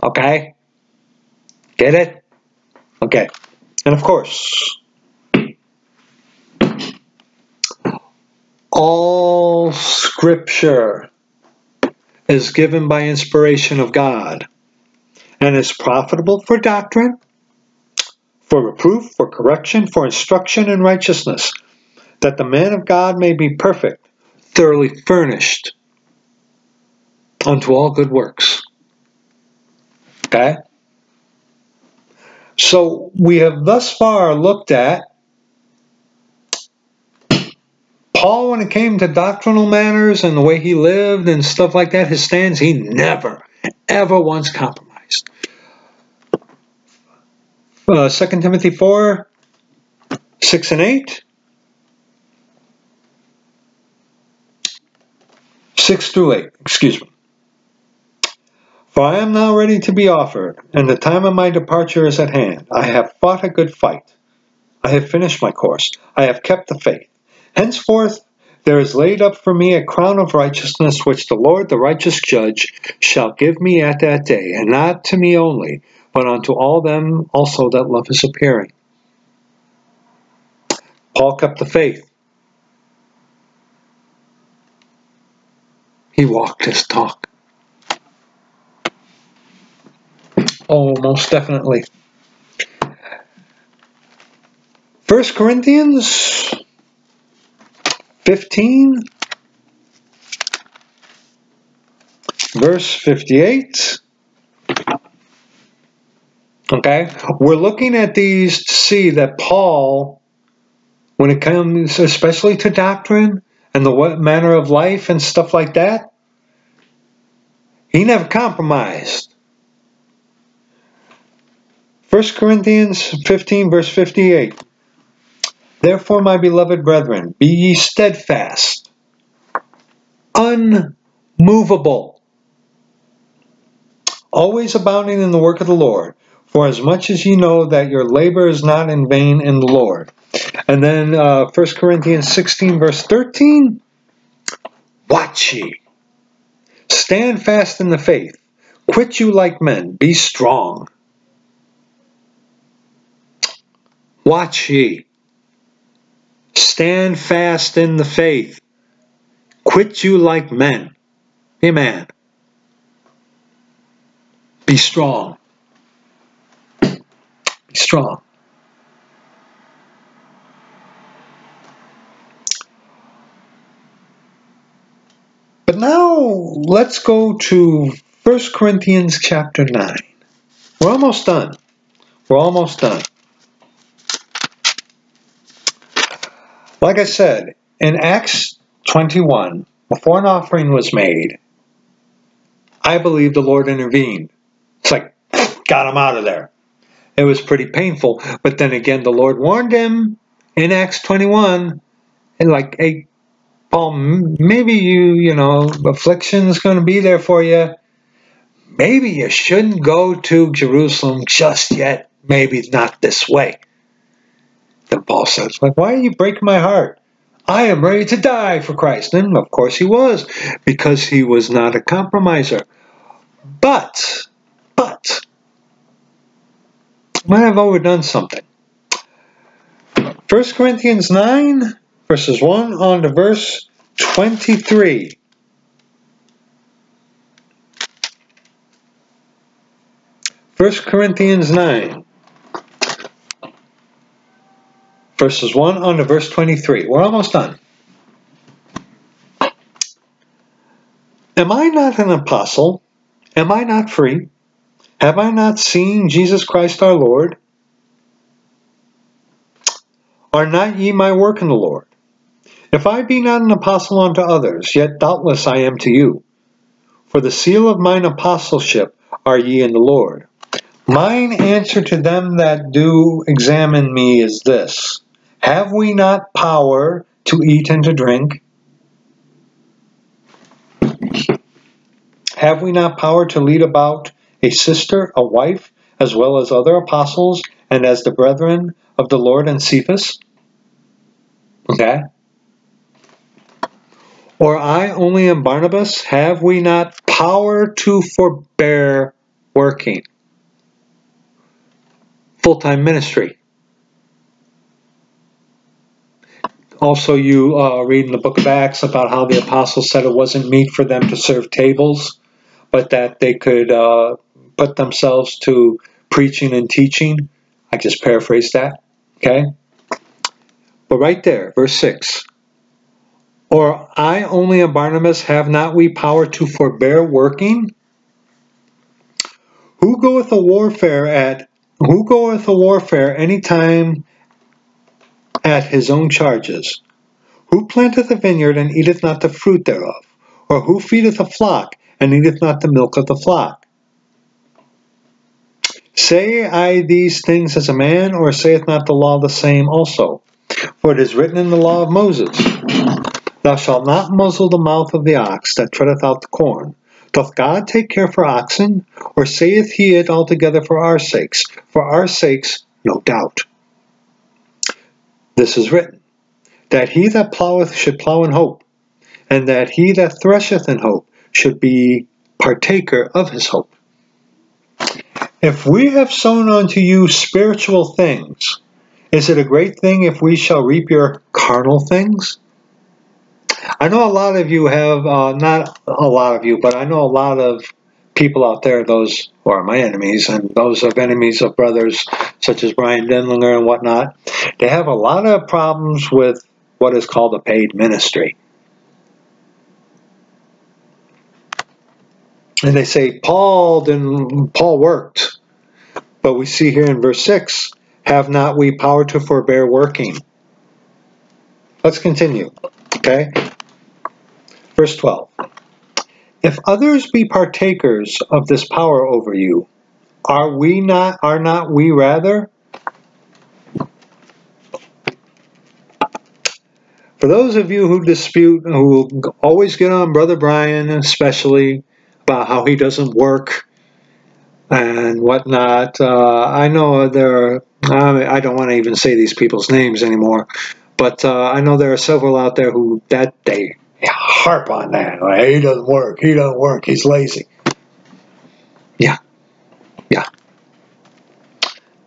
Okay? Get it? Okay. And of course, all Scripture is given by inspiration of God, and is profitable for doctrine, for reproof, for correction, for instruction in righteousness, that the man of God may be perfect, thoroughly furnished unto all good works. Okay? So we have thus far looked at Paul, when it came to doctrinal matters and the way he lived and stuff like that, his stands, he never, ever once compromised. Uh, Second Timothy four, six and eight. six through eight, excuse me. For I am now ready to be offered, and the time of my departure is at hand. I have fought a good fight. I have finished my course. I have kept the faith. Henceforth there is laid up for me a crown of righteousness, which the Lord, the righteous judge, shall give me at that day, and not to me only, but unto all them also that love his appearing. Paul kept the faith. He walked his talk. Oh, most definitely. First Corinthians fifteen, verse fifty-eight. Okay, we're looking at these to see that Paul, when it comes especially to doctrine and the manner of life and stuff like that, he never compromised. First Corinthians fifteen, verse fifty-eight. Therefore, my beloved brethren, be ye steadfast, unmovable, always abounding in the work of the Lord, for as much as ye know that your labor is not in vain in the Lord. And then uh, First Corinthians sixteen, verse thirteen, watch ye, stand fast in the faith, quit you like men, be strong. Watch ye. Stand fast in the faith. Quit you like men. Amen. Be strong. Be strong. But now let's go to First Corinthians chapter nine. We're almost done. We're almost done. Like I said, in Acts twenty-one, before an offering was made, I believe the Lord intervened. It's like, got him out of there. It was pretty painful, but then again, the Lord warned him in Acts twenty-one, and like, hey, Paul, maybe you, you know, affliction's going to be there for you. Maybe you shouldn't go to Jerusalem just yet. Maybe not this way. Then Paul says, like, why are you breaking my heart? I am ready to die for Christ. And of course he was, because he was not a compromiser. But, but, I might have overdone something. First Corinthians nine, verses one on to verse twenty-three. First Corinthians nine. Verses one on to verse twenty-three. We're almost done. Am I not an apostle? Am I not free? Have I not seen Jesus Christ our Lord? Are not ye my work in the Lord? If I be not an apostle unto others, yet doubtless I am to you. For the seal of mine apostleship are ye in the Lord. Mine answer to them that do examine me is this, have we not power to eat and to drink? Have we not power to lead about a sister, a wife, as well as other apostles, and as the brethren of the Lord and Cephas? Okay. Or I only am Barnabas, have we not power to forbear working? Full-time ministry. Also, you uh, read in the book of Acts about how the apostles said it wasn't meet for them to serve tables, but that they could uh, put themselves to preaching and teaching. I just paraphrased that, okay? But right there, verse six. Or I only and Barnabas have not we power to forbear working? Who goeth a warfare at who goeth a warfare any time at his own charges? Who planteth a vineyard and eateth not the fruit thereof? Or who feedeth a flock and eateth not the milk of the flock? Say I these things as a man, or saith not the law the same also? For it is written in the law of Moses, Thou shalt not muzzle the mouth of the ox that treadeth out the corn. Doth God take care for oxen? Or saith he it altogether for our sakes? For our sakes, no doubt. This is written, that he that ploweth should plow in hope, and that he that thresheth in hope should be partaker of his hope. If we have sown unto you spiritual things, is it a great thing if we shall reap your carnal things? I know a lot of you have, uh, not a lot of you, but I know a lot of people out there, those who are my enemies and those of enemies of brothers such as Brian Denlinger and whatnot, they have a lot of problems with what is called a paid ministry. And they say, Paul didn't, Paul worked. But we see here in verse six, have not we power to forbear working? Let's continue. Okay, verse twelve. If others be partakers of this power over you, are we not, are not we rather? For those of you who dispute, who always get on Brother Brian especially about how he doesn't work and whatnot, uh, I know there are, I don't want to even say these people's names anymore, but uh, I know there are several out there who that they harp on that. Right? He doesn't work. He doesn't work. He's lazy. Yeah. Yeah.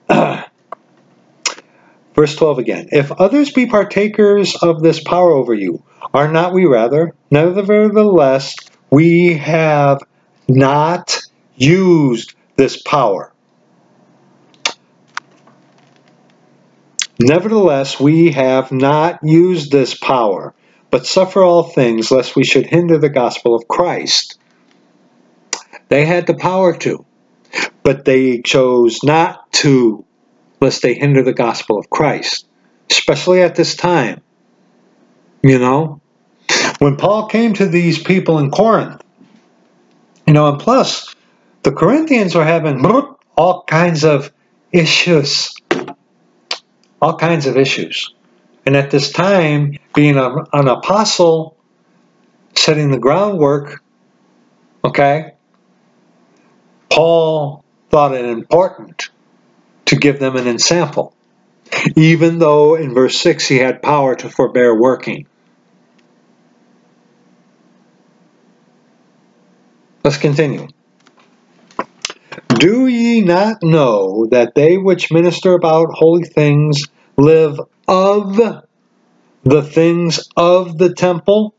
Uh, verse twelve again. If others be partakers of this power over you, are not we rather? Nevertheless, we have not used this power. Nevertheless, we have not used this power, but suffer all things, lest we should hinder the gospel of Christ. They had the power to, but they chose not to, lest they hinder the gospel of Christ, especially at this time. You know, when Paul came to these people in Corinth, you know, and plus, the Corinthians were having all kinds of issues. All kinds of issues. And at this time, being a, an apostle, setting the groundwork, okay, Paul thought it important to give them an ensample, even though in verse six he had power to forbear working. Let's continue. Do ye not know that they which minister about holy things live of the things of the temple,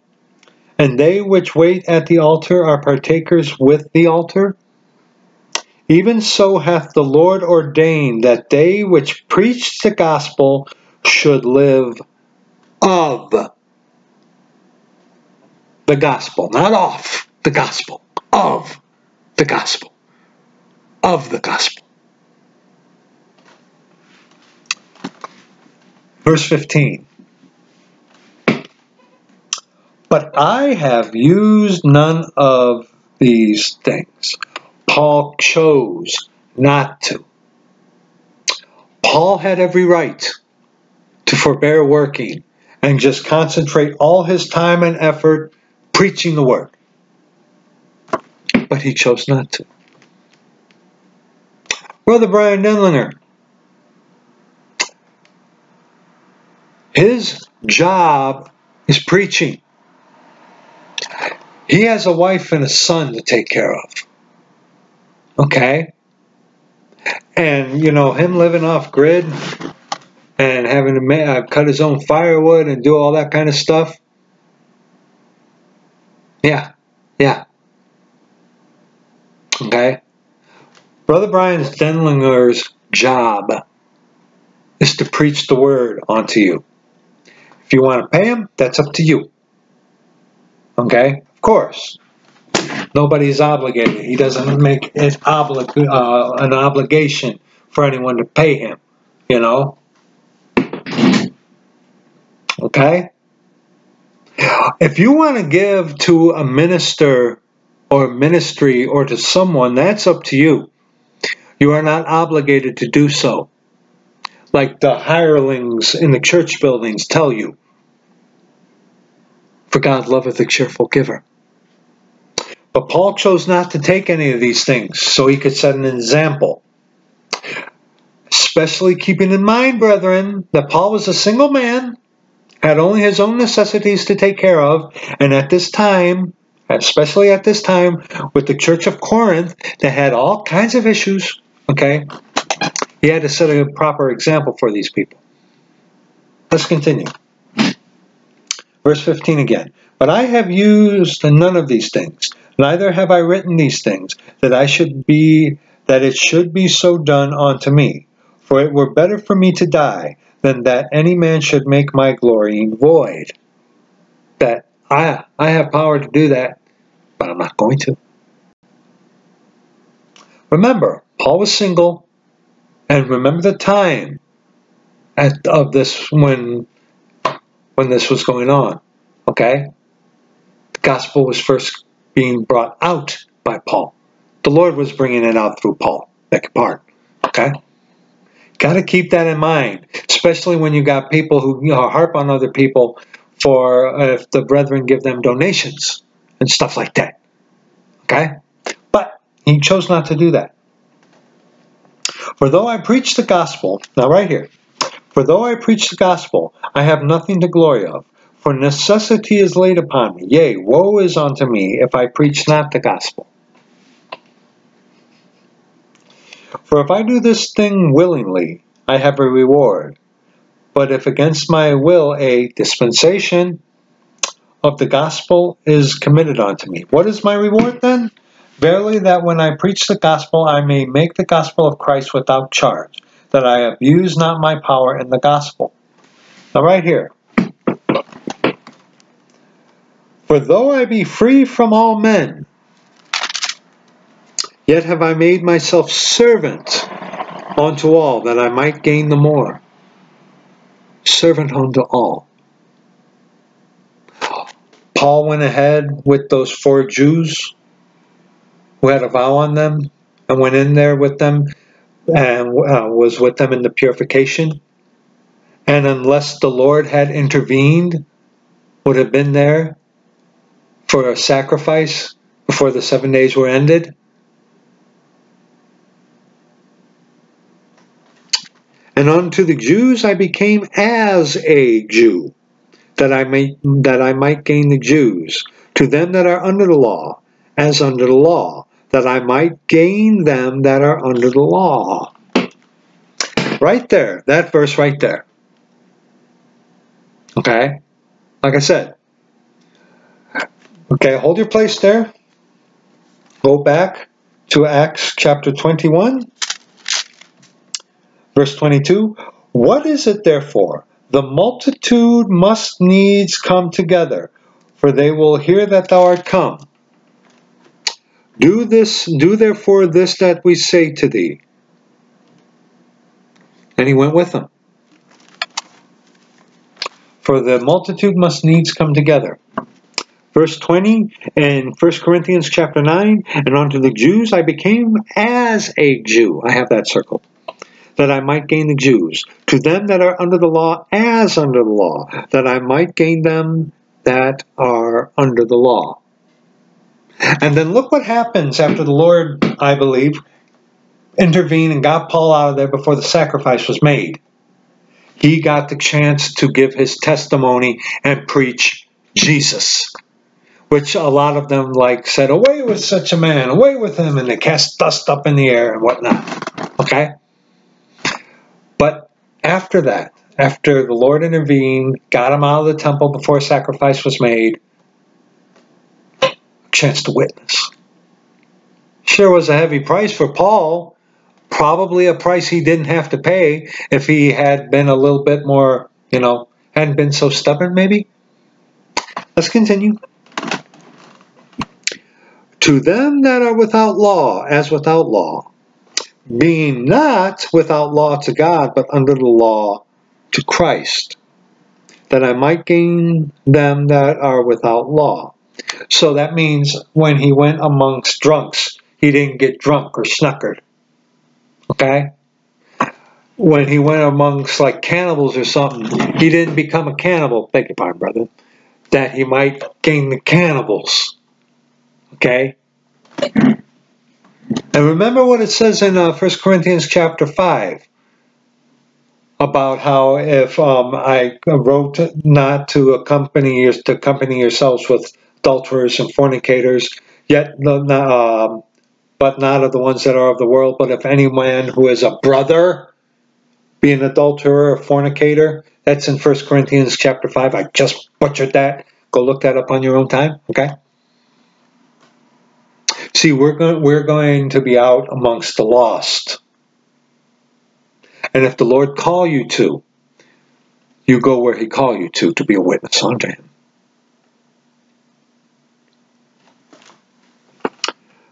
and they which wait at the altar are partakers with the altar? Even so hath the Lord ordained that they which preach the gospel should live of the gospel, not off the gospel, of the gospel, of the gospel. Verse fifteen. But I have used none of these things. Paul chose not to. Paul had every right to forbear working and just concentrate all his time and effort preaching the word. But he chose not to. Brother Brian Denlinger, his job is preaching. He has a wife and a son to take care of. Okay? And, you know, him living off grid and having to make, uh, cut his own firewood and do all that kind of stuff. Yeah. Yeah. Okay? Brother Brian Denlinger's job is to preach the word onto you. If you want to pay him, that's up to you. Okay? Of course. Nobody's obligated. He doesn't make it oblig uh, an obligation for anyone to pay him, you know? Okay? If you want to give to a minister or ministry or to someone, that's up to you. You are not obligated to do so, like the hirelings in the church buildings tell you. For God loveth a cheerful giver. But Paul chose not to take any of these things so he could set an example. Especially keeping in mind, brethren, that Paul was a single man, had only his own necessities to take care of, and at this time, especially at this time, with the church of Corinth, that had all kinds of issues, okay? He had to set a proper example for these people. Let's continue. Verse fifteen again. But I have used none of these things, neither have I written these things, that I should be, that it should be so done unto me. For it were better for me to die than that any man should make my glory void. That I, I have power to do that, but I'm not going to. Remember, Paul was single, and remember the time at, of this when when this was going on, okay? The gospel was first being brought out by Paul. The Lord was bringing it out through Paul, that part, okay? Got to keep that in mind, especially when you got people who, you know, harp on other people for uh, if the brethren give them donations and stuff like that, okay? But he chose not to do that. For though I preach the gospel, now right here, for though I preach the gospel, I have nothing to glory of, for necessity is laid upon me. Yea, woe is unto me if I preach not the gospel. For if I do this thing willingly, I have a reward. But if against my will a dispensation of the gospel is committed unto me. What is my reward then? Verily that when I preach the gospel, I may make the gospel of Christ without charge, that I abuse not my power in the gospel. Now right here. For though I be free from all men, yet have I made myself servant unto all, that I might gain the more. Servant unto all. Paul went ahead with those four Jews who had a vow on them, and went in there with them, and uh, was with them in the purification, and unless the Lord had intervened, would have been there for a sacrifice before the seven days were ended. And unto the Jews I became as a Jew, that I may, that I might gain the Jews, to them that are under the law, as under the law, that I might gain them that are under the law. Right there, that verse right there. Okay? Like I said. Okay, hold your place there. Go back to Acts chapter twenty-one, verse twenty-two. What is it therefore? The multitude must needs come together, for they will hear that thou art come. Do this, do therefore this that we say to thee. And he went with them. For the multitude must needs come together. Verse twenty in First Corinthians chapter nine, and unto the Jews I became as a Jew. I have that circled. That I might gain the Jews. To them that are under the law as under the law. That I might gain them that are under the law. And then look what happens after the Lord, I believe, intervened and got Paul out of there before the sacrifice was made. He got the chance to give his testimony and preach Jesus, which a lot of them like said, away with such a man, away with him, and they cast dust up in the air and whatnot. Okay? But after that, after the Lord intervened, got him out of the temple before sacrifice was made, a chance to witness. Sure was a heavy price for Paul, probably a price he didn't have to pay if he had been a little bit more, you know, hadn't been so stubborn maybe. Let's continue. To them that are without law, as without law, being not without law to God, but under the law to Christ, that I might gain them that are without law. So that means when he went amongst drunks, he didn't get drunk or snuckered. Okay? When he went amongst like cannibals or something, he didn't become a cannibal. Thank you, pardon, brother. That he might gain the cannibals. Okay? And remember what it says in uh, First Corinthians chapter five about how if um, I wrote not to accompany, your, to accompany yourselves with adulterers and fornicators, yet uh, but not of the ones that are of the world, but if any man who is a brother be an adulterer or fornicator, that's in First Corinthians chapter five. I just butchered that. Go look that up on your own time, okay? See, we're going, we're going to be out amongst the lost. And if the Lord call you to, you go where he call you to, to be a witness unto him.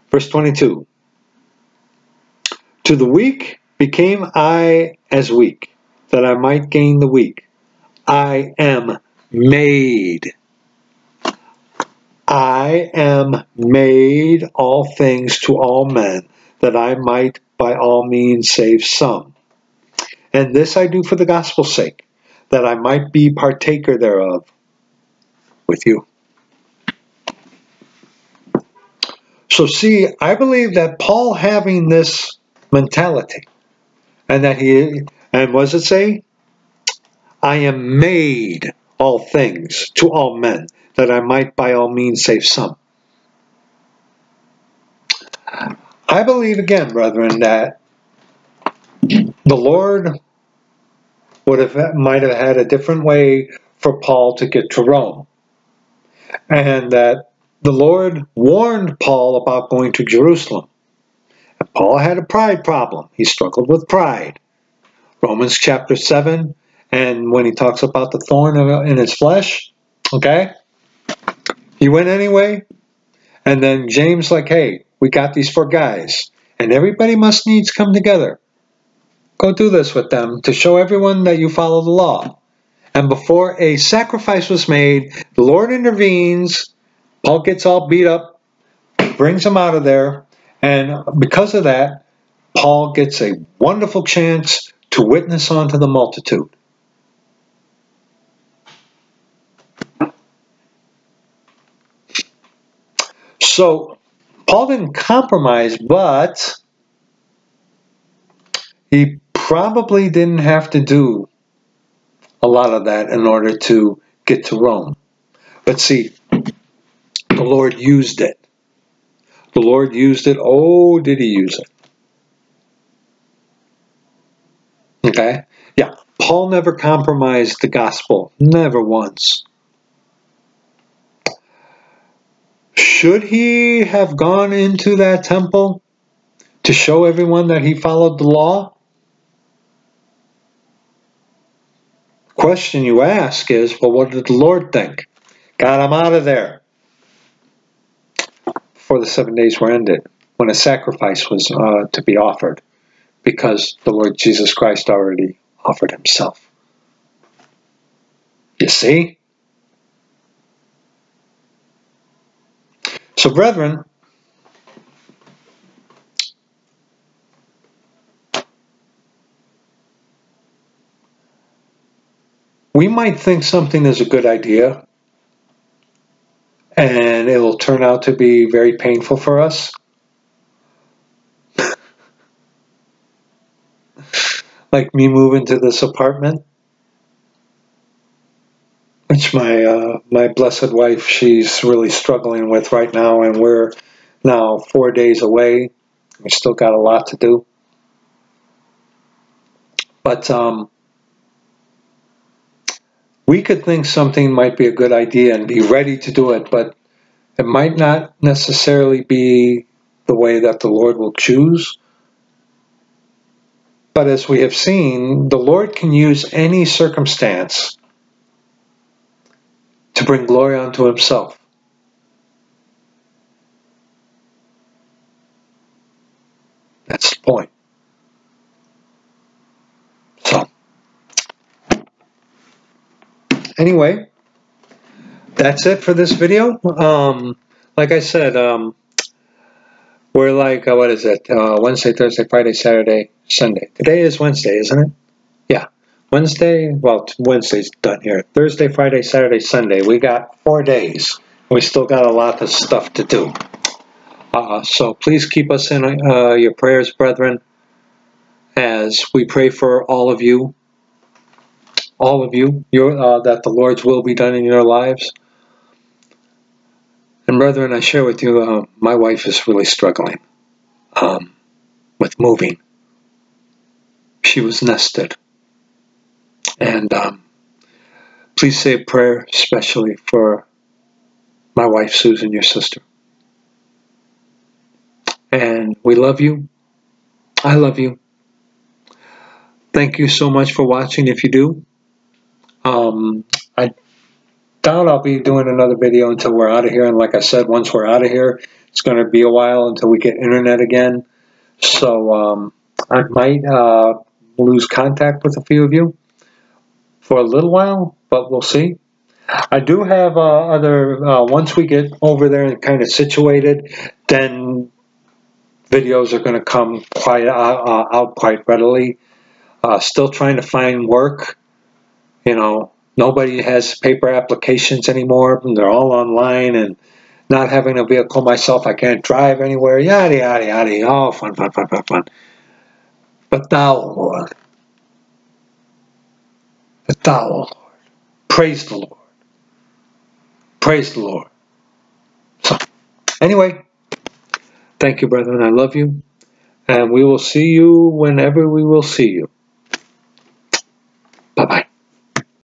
Verse twenty-two. To the weak became I as weak, that I might gain the weak. I am made. I am made all things to all men, that I might by all means save some. And this I do for the gospel's sake, that I might be partaker thereof with you. So see, I believe that Paul having this mentality, and that he, and what does it say? I am made all things to all men, that I might by all means save some. I believe again, brethren, that the Lord would have, might have had a different way for Paul to get to Rome, and that the Lord warned Paul about going to Jerusalem. And Paul had a pride problem. He struggled with pride. Romans chapter seven, and when he talks about the thorn in his flesh, okay? He went anyway, and then James like, hey, we got these four guys, and everybody must needs come together. Go do this with them to show everyone that you follow the law. And before a sacrifice was made, the Lord intervenes. Paul gets all beat up, brings him out of there, and because of that, Paul gets a wonderful chance to witness unto the multitude. So, Paul didn't compromise, but he probably didn't have to do a lot of that in order to get to Rome. But see, the Lord used it. The Lord used it. Oh, did he use it? Okay? Yeah. Paul never compromised the gospel. Never once. Should he have gone into that temple to show everyone that he followed the law? The question you ask is, well, what did the Lord think? Got him out of there. before the seven days were ended, when a sacrifice was uh, to be offered, because the Lord Jesus Christ already offered himself. You see? So, brethren, we might think something is a good idea, and it will turn out to be very painful for us. Like me moving to this apartment, which my uh, my blessed wife, she's really struggling with right now, and we're now four days away. We still got a lot to do, but um, we could think something might be a good idea and be ready to do it, but it might not necessarily be the way that the Lord will choose. But as we have seen, the Lord can use any circumstance to bring glory unto himself. That's the point. So, anyway, that's it for this video. Um, like I said, um, we're like, uh, what is it? Uh, Wednesday, Thursday, Friday, Saturday, Sunday. Today is Wednesday, isn't it? Yeah. Wednesday, well, Wednesday's done here. Thursday, Friday, Saturday, Sunday. We got four days. We still got a lot of stuff to do. Uh, so please keep us in uh, your prayers, brethren, as we pray for all of you, all of you, your, uh, that the Lord's will be done in your lives. And brethren, I share with you, uh, my wife is really struggling um, with moving. She was nested. And um, please say a prayer, especially for my wife, Susan, your sister. And we love you. I love you. Thank you so much for watching, if you do. Um, I doubt I'll be doing another video until we're out of here, and like I said, once we're out of here, it's going to be a while until we get internet again, so um, I might uh, lose contact with a few of you for a little while, but we'll see. I do have uh, other, uh, once we get over there and kind of situated, then videos are going to come quite uh, uh, out quite readily. Uh, still trying to find work, you know. Nobody has paper applications anymore. They're all online, and not having a vehicle myself, I can't drive anywhere. Yada, yada, yada. Oh, fun, fun, fun, fun, fun. But thou, Lord. But thou, O Lord. Praise the Lord. Praise the Lord. So, anyway, thank you, brethren. I love you. And we will see you whenever we will see you. Bye-bye.